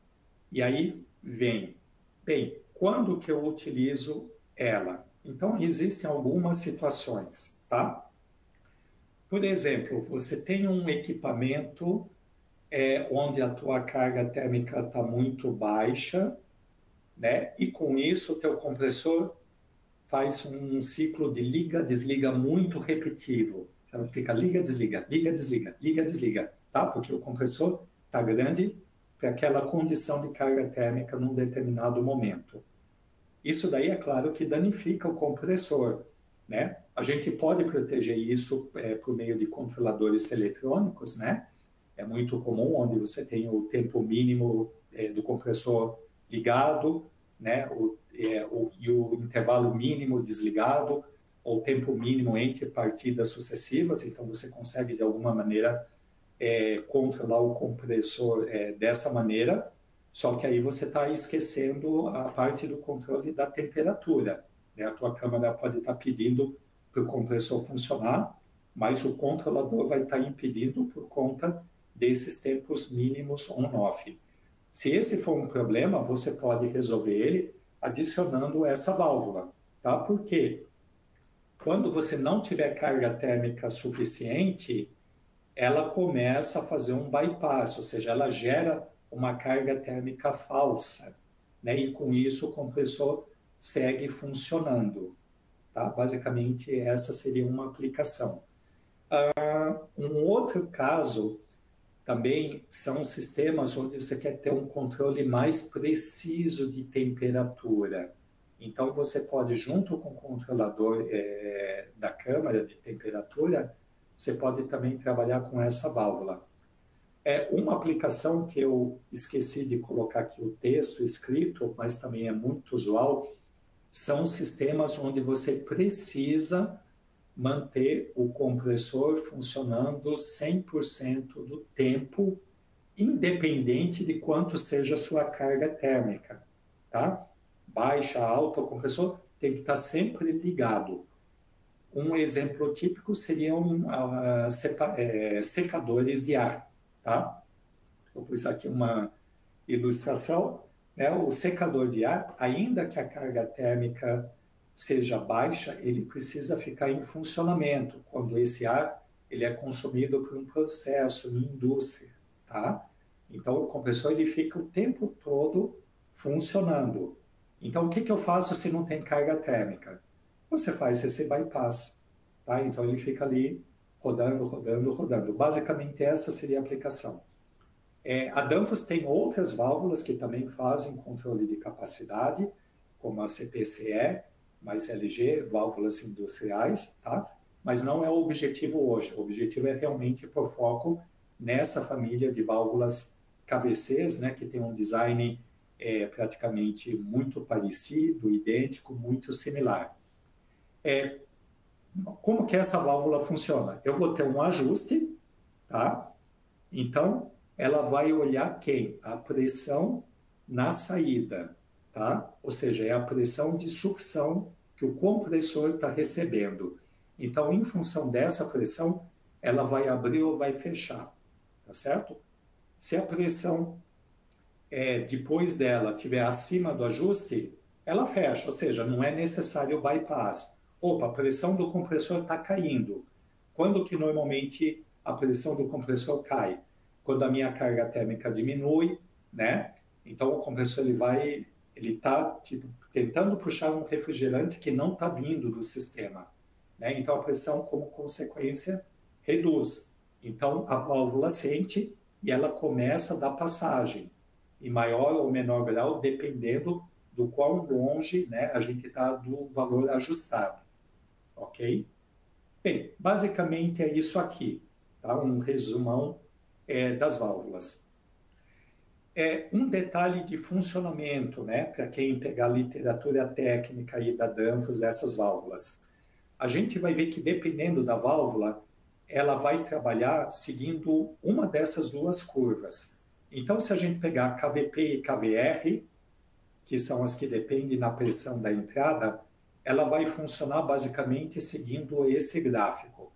E aí vem, bem, quando que eu utilizo ela? Então, existem algumas situações, tá? Por exemplo, você tem um equipamento é, onde a tua carga térmica está muito baixa, né? E com isso o teu compressor faz um ciclo de liga-desliga muito repetitivo. Então, fica liga, desliga, liga, desliga, liga, desliga, tá? Porque o compressor está grande para aquela condição de carga térmica num determinado momento. Isso daí é claro que danifica o compressor, né? A gente pode proteger isso é, por meio de controladores eletrônicos, né? É muito comum onde você tem o tempo mínimo é, do compressor ligado, né? O, é, o, e o intervalo mínimo desligado, ou tempo mínimo entre partidas sucessivas, então você consegue de alguma maneira é, controlar o compressor é, dessa maneira, só que aí você está esquecendo a parte do controle da temperatura, né? A tua câmara pode estar tá pedindo para o compressor funcionar, mas o controlador vai estar tá impedindo por conta desses tempos mínimos on-off. Se esse for um problema, você pode resolver ele adicionando essa válvula, tá? Por quê? Quando você não tiver carga térmica suficiente, ela começa a fazer um bypass, ou seja, ela gera uma carga térmica falsa, né? E com isso o compressor segue funcionando, tá? Basicamente, essa seria uma aplicação. Uh, um outro caso também são sistemas onde você quer ter um controle mais preciso de temperatura. Então, você pode, junto com o controlador é, da câmara de temperatura, você pode também trabalhar com essa válvula. É uma aplicação que eu esqueci de colocar aqui o texto escrito, mas também é muito usual, são sistemas onde você precisa manter o compressor funcionando cem por cento do tempo, independente de quanto seja a sua carga térmica, tá? Baixa, alta, o compressor tem que estar sempre ligado. Um exemplo típico seriam uh, sepa, é, secadores de ar, tá? Eu pus aqui uma ilustração, né? O secador de ar, ainda que a carga térmica seja baixa, ele precisa ficar em funcionamento quando esse ar ele é consumido por um processo, uma indústria, tá? Então, o compressor ele fica o tempo todo funcionando. Então, o que, que eu faço se não tem carga térmica? Você faz esse bypass, tá? Então, ele fica ali rodando, rodando, rodando. Basicamente, essa seria a aplicação. É, a Danfoss tem outras válvulas que também fazem controle de capacidade, como a C P C E, mais L G, válvulas industriais, tá? Mas não é o objetivo hoje. O objetivo é realmente pôr foco nessa família de válvulas K V Cs, né? Que tem um design... é praticamente muito parecido, idêntico, muito similar. É, como que essa válvula funciona? Eu vou ter um ajuste, tá? Então, ela vai olhar quem? A pressão na saída, tá? Ou seja, é a pressão de sucção que o compressor está recebendo. Então, em função dessa pressão, ela vai abrir ou vai fechar, tá certo? Se a pressão... É, depois dela estiver acima do ajuste, ela fecha, ou seja, não é necessário o bypass. Opa, a pressão do compressor está caindo. Quando que normalmente a pressão do compressor cai? Quando a minha carga térmica diminui, né? Então o compressor ele vai, ele está tipo, tentando puxar um refrigerante que não está vindo do sistema, né? Então a pressão, como consequência, reduz. Então a válvula sente e ela começa a dar passagem, em maior ou menor grau, dependendo do quão longe, né, a gente está do valor ajustado, ok? Bem, basicamente é isso aqui, tá? Um resumão é, das válvulas. É, um detalhe de funcionamento, né, para quem pegar a literatura técnica aí da Danfoss dessas válvulas. A gente vai ver que dependendo da válvula, ela vai trabalhar seguindo uma dessas duas curvas. Então, se a gente pegar K V P e K V R, que são as que dependem da pressão da entrada, ela vai funcionar basicamente seguindo esse gráfico.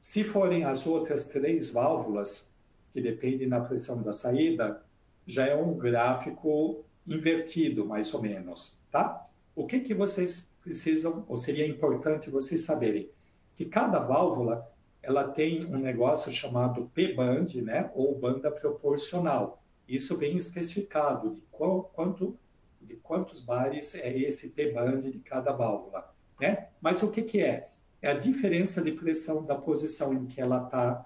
Se forem as outras três válvulas, que dependem da pressão da saída, já é um gráfico invertido, mais ou menos, tá? O que, que vocês precisam, ou seria importante vocês saberem, que cada válvula... ela tem um negócio chamado P-band, né, ou banda proporcional. Isso vem especificado de, qual, quanto, de quantos bares é esse P-band de cada válvula, né? Mas o que, que é? É a diferença de pressão da posição em que ela está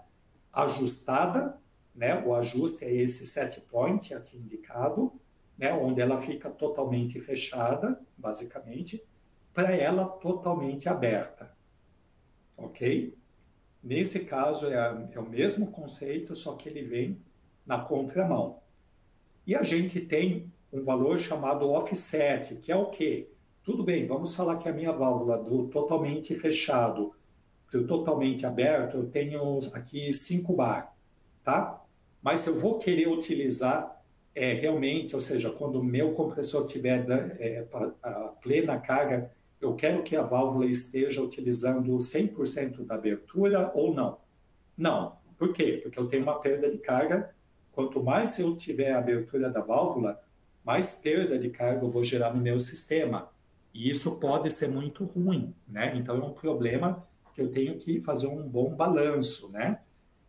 ajustada, né? O ajuste é esse set point aqui indicado, né? Onde ela fica totalmente fechada, basicamente, para ela totalmente aberta, ok? Nesse caso, é, a, é o mesmo conceito, só que ele vem na contramão. E a gente tem um valor chamado offset, que é o quê? Tudo bem, vamos falar que a minha válvula do totalmente fechado para o totalmente aberto, eu tenho aqui cinco bar, tá? Mas se eu vou querer utilizar é, realmente, ou seja, quando o meu compressor tiver é, a plena carga, eu quero que a válvula esteja utilizando cem por cento da abertura ou não? Não. Por quê? Porque eu tenho uma perda de carga. Quanto mais eu tiver a abertura da válvula, mais perda de carga eu vou gerar no meu sistema. E isso pode ser muito ruim, né? Então, é um problema que eu tenho que fazer um bom balanço, né?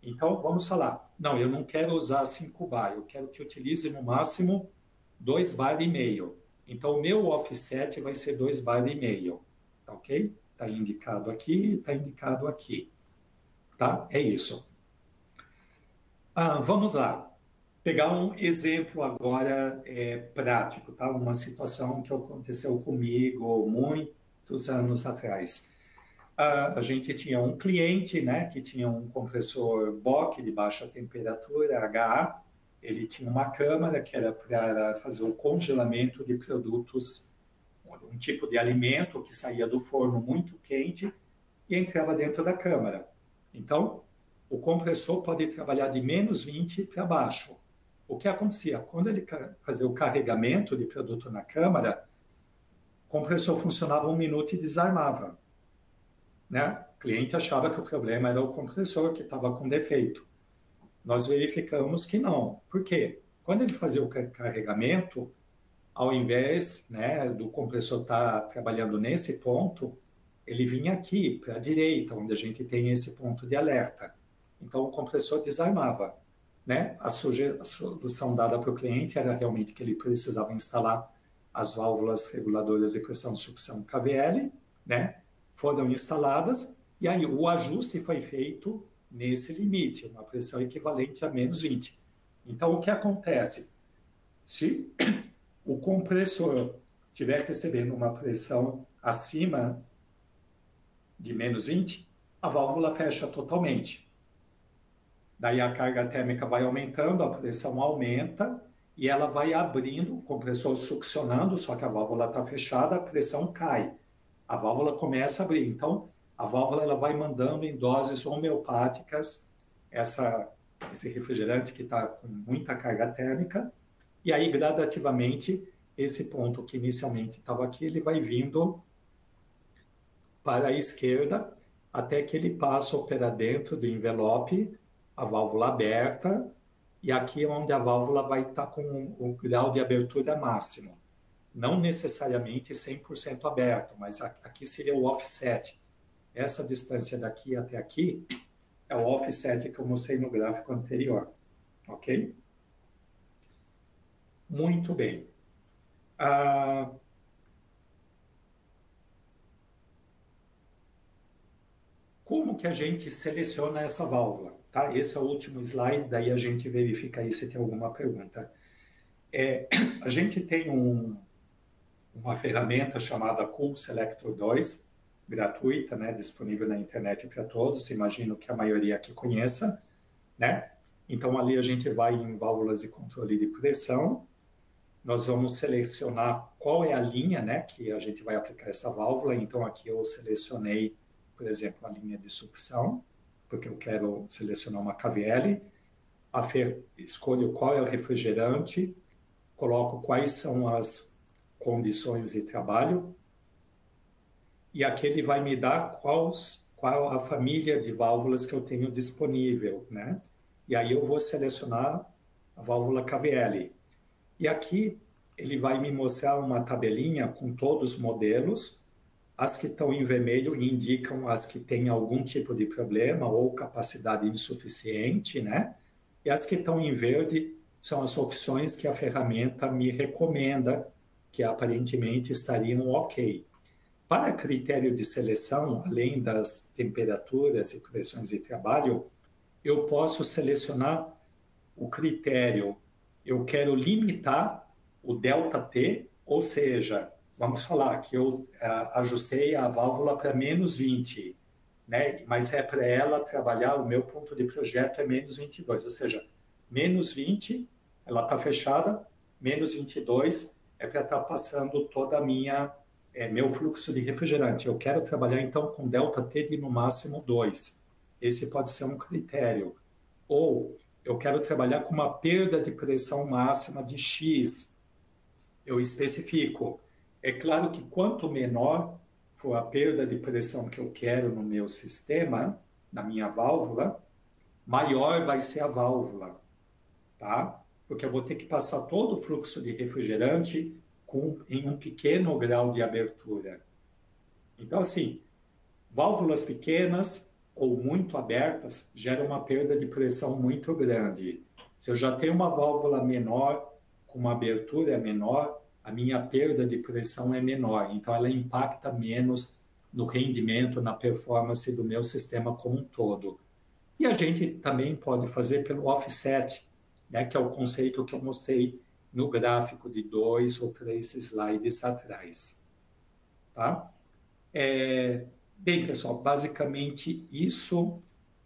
Então, vamos falar. Não, eu não quero usar cinco bar. Eu quero que utilize, no máximo, dois bar e meio. Então, o meu offset vai ser dois bar e meio, tá ok? Está indicado aqui, está indicado aqui, tá? É isso. Ah, vamos lá. Pegar um exemplo agora é, prático, tá? Uma situação que aconteceu comigo muitos anos atrás. Ah, a gente tinha um cliente, né, que tinha um compressor Bock de baixa temperatura, H A. Ele tinha uma câmara que era para fazer o congelamento de produtos, um tipo de alimento que saía do forno muito quente e entrava dentro da câmara. Então, o compressor pode trabalhar de menos vinte para baixo. O que acontecia? Quando ele fazia o carregamento de produto na câmara, o compressor funcionava um minuto e desarmava. Né? O cliente achava que o problema era o compressor, que estava com defeito. Nós verificamos que não. Por quê? Quando ele fazia o carregamento, ao invés, né, do compressor estar tá trabalhando nesse ponto, ele vinha aqui, para a direita, onde a gente tem esse ponto de alerta. Então, o compressor desarmava. Né? A, a solução dada para o cliente era realmente que ele precisava instalar as válvulas reguladoras de pressão de sucção K V L, né? Foram instaladas, e aí o ajuste foi feito nesse limite, uma pressão equivalente a menos vinte. Então, o que acontece? Se o compressor estiver recebendo uma pressão acima de menos vinte, a válvula fecha totalmente. Daí a carga térmica vai aumentando, a pressão aumenta e ela vai abrindo, o compressor succionando, só que a válvula está fechada, a pressão cai. A válvula começa a abrir. Então, a válvula ela vai mandando em doses homeopáticas essa, esse refrigerante que está com muita carga térmica. E aí, gradativamente, esse ponto que inicialmente estava aqui, ele vai vindo para a esquerda, até que ele passa a operar dentro do envelope, a válvula aberta, e aqui é onde a válvula vai estar com o grau de abertura máximo. Não necessariamente cem por cento aberto, mas aqui seria o offset. Essa distância daqui até aqui é o offset que eu mostrei no gráfico anterior. Ok? Muito bem. Ah, como que a gente seleciona essa válvula? Tá? Esse é o último slide, daí a gente verifica aí se tem alguma pergunta. É, a gente tem um, uma ferramenta chamada CoolSelector dois, gratuita, né, disponível na internet para todos, imagino que a maioria aqui conheça, né? Então, ali a gente vai em válvulas de controle de pressão, nós vamos selecionar qual é a linha, né, que a gente vai aplicar essa válvula. Então, aqui eu selecionei, por exemplo, a linha de sucção, porque eu quero selecionar uma K V L, escolho qual é o refrigerante, coloco quais são as condições de trabalho, e aqui ele vai me dar quais, qual a família de válvulas que eu tenho disponível, né? E aí eu vou selecionar a válvula K V L. E aqui ele vai me mostrar uma tabelinha com todos os modelos. As que estão em vermelho indicam as que têm algum tipo de problema ou capacidade insuficiente, né? E as que estão em verde são as opções que a ferramenta me recomenda, que aparentemente estariam ok. Para critério de seleção, além das temperaturas e pressões de trabalho, eu posso selecionar o critério. Eu quero limitar o delta T, ou seja, vamos falar que eu ah, ajustei a válvula para menos vinte, né? Mas é para ela trabalhar, o meu ponto de projeto é menos vinte e dois, ou seja, menos vinte, ela está fechada, menos vinte e dois é para estar tá passando toda a minha, é, meu fluxo de refrigerante. Eu quero trabalhar, então, com delta T de no máximo dois. Esse pode ser um critério. Ou eu quero trabalhar com uma perda de pressão máxima de X. Eu especifico. É claro que quanto menor for a perda de pressão que eu quero no meu sistema, na minha válvula, maior vai ser a válvula, tá? Porque eu vou ter que passar todo o fluxo de refrigerante com, em um pequeno grau de abertura. Então, assim, válvulas pequenas ou muito abertas geram uma perda de pressão muito grande. Se eu já tenho uma válvula menor, com uma abertura menor, a minha perda de pressão é menor, então ela impacta menos no rendimento, na performance do meu sistema como um todo. E a gente também pode fazer pelo offset, né, que é o conceito que eu mostrei no gráfico de dois ou três slides atrás. Tá? É, bem, pessoal, basicamente isso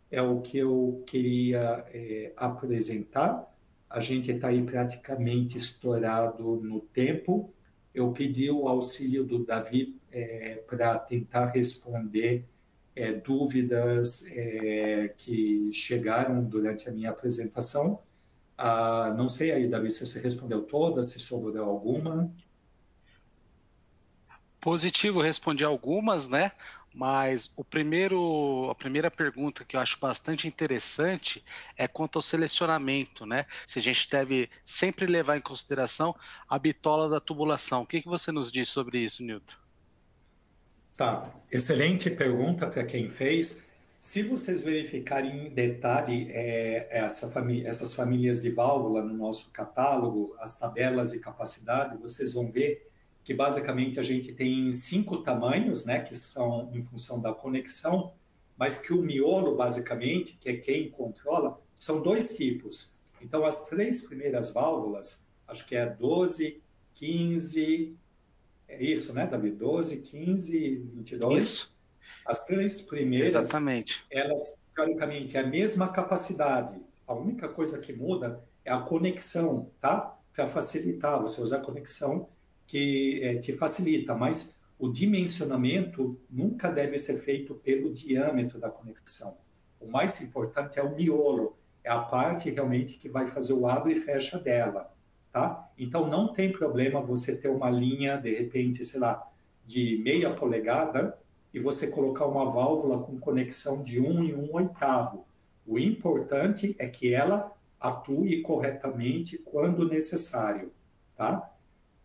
é o que eu queria é, apresentar. A gente está aí praticamente estourado no tempo. Eu pedi o auxílio do Davi é, para tentar responder é, dúvidas é, que chegaram durante a minha apresentação. Ah, não sei aí, Davi, se você respondeu todas, se sobrou alguma. Positivo, respondi algumas, né? Mas o primeiro, a primeira pergunta que eu acho bastante interessante é quanto ao selecionamento, né? Se a gente deve sempre levar em consideração a bitola da tubulação. O que, que você nos diz sobre isso, Newton? Tá, excelente pergunta para quem fez. Se vocês verificarem em detalhe é, essa famí- essas famílias de válvula no nosso catálogo, as tabelas de capacidade, vocês vão ver que basicamente a gente tem cinco tamanhos, né, que são em função da conexão, mas que o miolo, basicamente, que é quem controla, são dois tipos. Então, as três primeiras válvulas, acho que é doze, quinze, é isso, né, Davi? doze, quinze, vinte e dois. Isso. As três primeiras, exatamente, elas, teoricamente, é a mesma capacidade. A única coisa que muda é a conexão, tá? Para facilitar, você usa a conexão que é, te facilita, mas o dimensionamento nunca deve ser feito pelo diâmetro da conexão. O mais importante é o miolo, é a parte realmente que vai fazer o abre e fecha dela, tá? Então não tem problema você ter uma linha, de repente, sei lá, de meia polegada e você colocar uma válvula com conexão de um e um oitavo. O importante é que ela atue corretamente quando necessário, tá?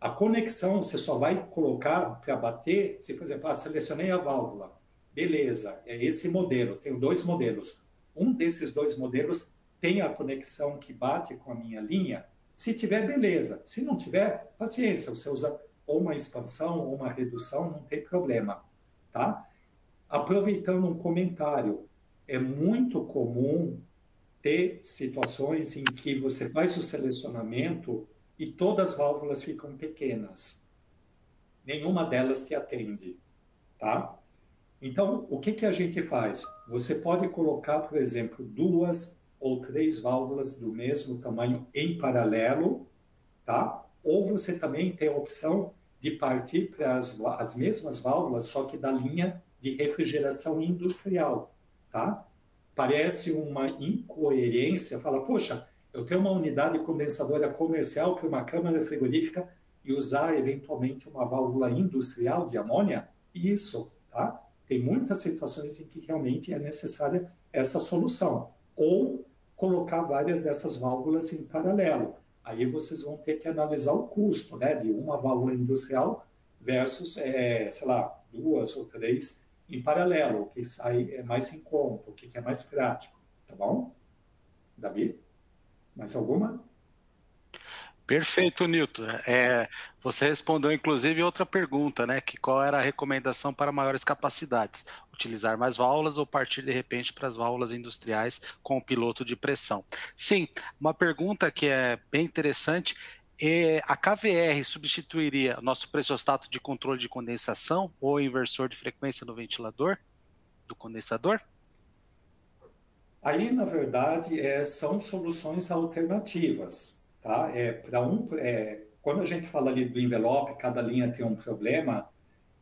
A conexão você só vai colocar para bater, se por exemplo, ah, selecionei a válvula, beleza, é esse modelo, tenho dois modelos. Um desses dois modelos tem a conexão que bate com a minha linha? Se tiver, beleza. Se não tiver, paciência, você usa ou uma expansão ou uma redução, não tem problema, tá? Aproveitando um comentário, é muito comum ter situações em que você faz o selecionamento e todas as válvulas ficam pequenas. Nenhuma delas te atende, tá? Então, o que que a gente faz? Você pode colocar, por exemplo, duas ou três válvulas do mesmo tamanho em paralelo, tá? Ou você também tem a opção de partir para as, as mesmas válvulas, só que da linha de refrigeração industrial, tá? Parece uma incoerência, fala, poxa, eu tenho uma unidade condensadora comercial para uma câmara frigorífica e usar, eventualmente, uma válvula industrial de amônia? Isso, tá? Tem muitas situações em que realmente é necessária essa solução. Ou colocar várias dessas válvulas em paralelo. Aí vocês vão ter que analisar o custo, né? De uma válvula industrial versus, é, sei lá, duas ou três em paralelo. O que sai é mais em conta, o que é mais prático, tá bom? Davi? Mais alguma? Perfeito, Newton. É, você respondeu, inclusive, outra pergunta, né? Que qual era a recomendação para maiores capacidades? Utilizar mais válvulas ou partir, de repente, para as válvulas industriais com o piloto de pressão? Sim, uma pergunta que é bem interessante. É, a K V R substituiria o nosso pressostato de controle de condensação ou inversor de frequência no ventilador do condensador? Aí, na verdade, é, são soluções alternativas, tá? É, para um, é, quando a gente fala ali do envelope, cada linha tem um problema,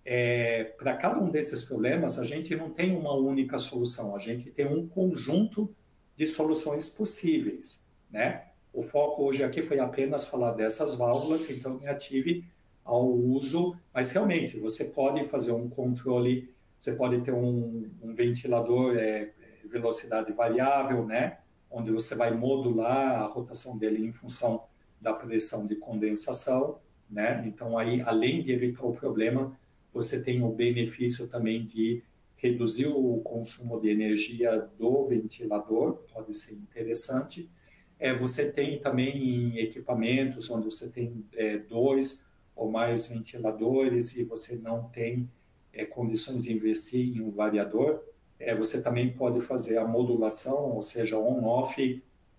é, para cada um desses problemas, a gente não tem uma única solução, a gente tem um conjunto de soluções possíveis, né? O foco hoje aqui foi apenas falar dessas válvulas, então me ative ao uso, mas realmente, você pode fazer um controle, você pode ter um, um ventilador... É, velocidade variável, né? Onde você vai modular a rotação dele em função da pressão de condensação, né? Então, aí, além de evitar o problema, você tem o benefício também de reduzir o consumo de energia do ventilador, pode ser interessante. É, você tem também em equipamentos onde você tem é, dois ou mais ventiladores e você não tem é, condições de investir em um variador, É, você também pode fazer a modulação, ou seja, on-off,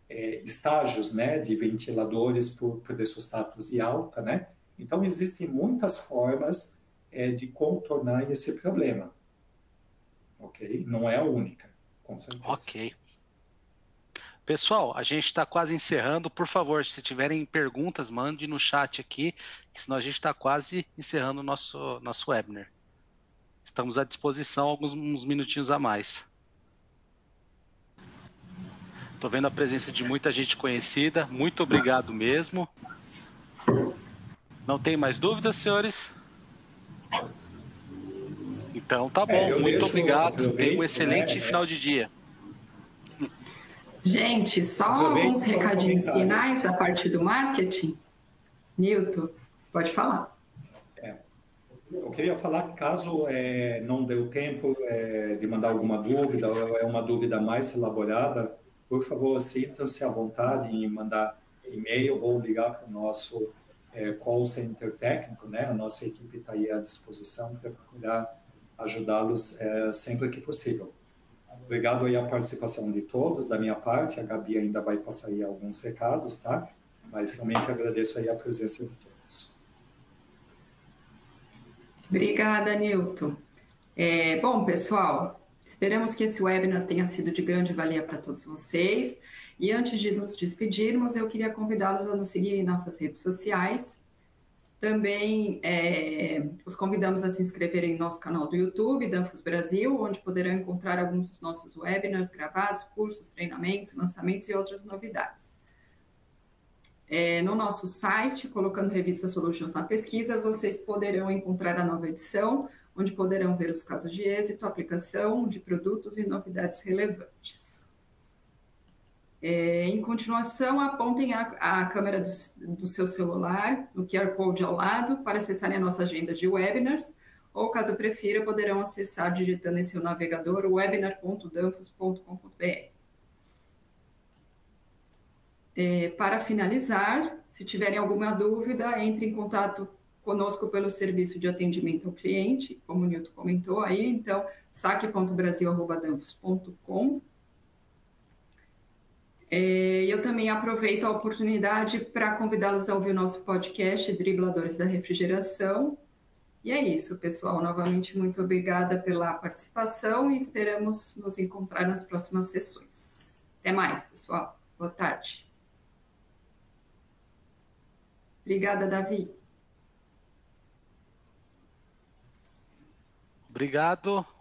é, estágios, né, de ventiladores por pressostatos de alta, né? Então, existem muitas formas é, de contornar esse problema, ok? Não é a única, com certeza. Ok. Pessoal, a gente está quase encerrando. Por favor, se tiverem perguntas, mande no chat aqui, senão a gente está quase encerrando o nosso, nosso webinar. Estamos à disposição alguns uns minutinhos a mais. Estou vendo a presença de muita gente conhecida. Muito obrigado mesmo. Não tem mais dúvidas, senhores? Então, tá bom. É, muito deixo, obrigado. Tenha um excelente é, é. final de dia. Gente, só alguns recadinhos só finais da parte do marketing. Newton, pode falar. É, eu queria falar que caso é, não deu tempo é, de mandar alguma dúvida, ou é uma dúvida mais elaborada, por favor, sintam-se à vontade em mandar e-mail ou ligar para o nosso é, call center técnico, né? A nossa equipe está aí à disposição para procurar ajudá-los é, sempre que possível. Obrigado aí a participação de todos, da minha parte. A Gabi ainda vai passar aí alguns recados, tá? Mas realmente agradeço aí a presença de todos. Obrigada, Newton. É, bom, pessoal, esperamos que esse webinar tenha sido de grande valia para todos vocês. E antes de nos despedirmos, eu queria convidá-los a nos seguir em nossas redes sociais. Também é, os convidamos a se inscreverem em nosso canal do YouTube, Danfoss Brasil, onde poderão encontrar alguns dos nossos webinars gravados, cursos, treinamentos, lançamentos e outras novidades. É, no nosso site, colocando Revista Solutions na pesquisa, vocês poderão encontrar a nova edição, onde poderão ver os casos de êxito, aplicação de produtos e novidades relevantes. É, em continuação, apontem a, a câmera do, do seu celular, no Q R Code ao lado, para acessarem a nossa agenda de webinars, ou, caso prefira, poderão acessar digitando em seu navegador webinar ponto danfoss ponto com ponto br. É, para finalizar, se tiverem alguma dúvida, entre em contato conosco pelo serviço de atendimento ao cliente, como o Newton comentou aí, então, saque ponto brasil arroba danfoss ponto com. É, eu também aproveito a oportunidade para convidá-los a ouvir o nosso podcast Dribladores da Refrigeração. E é isso, pessoal. Novamente, muito obrigada pela participação e esperamos nos encontrar nas próximas sessões. Até mais, pessoal. Boa tarde. Obrigada, Davi. Obrigado.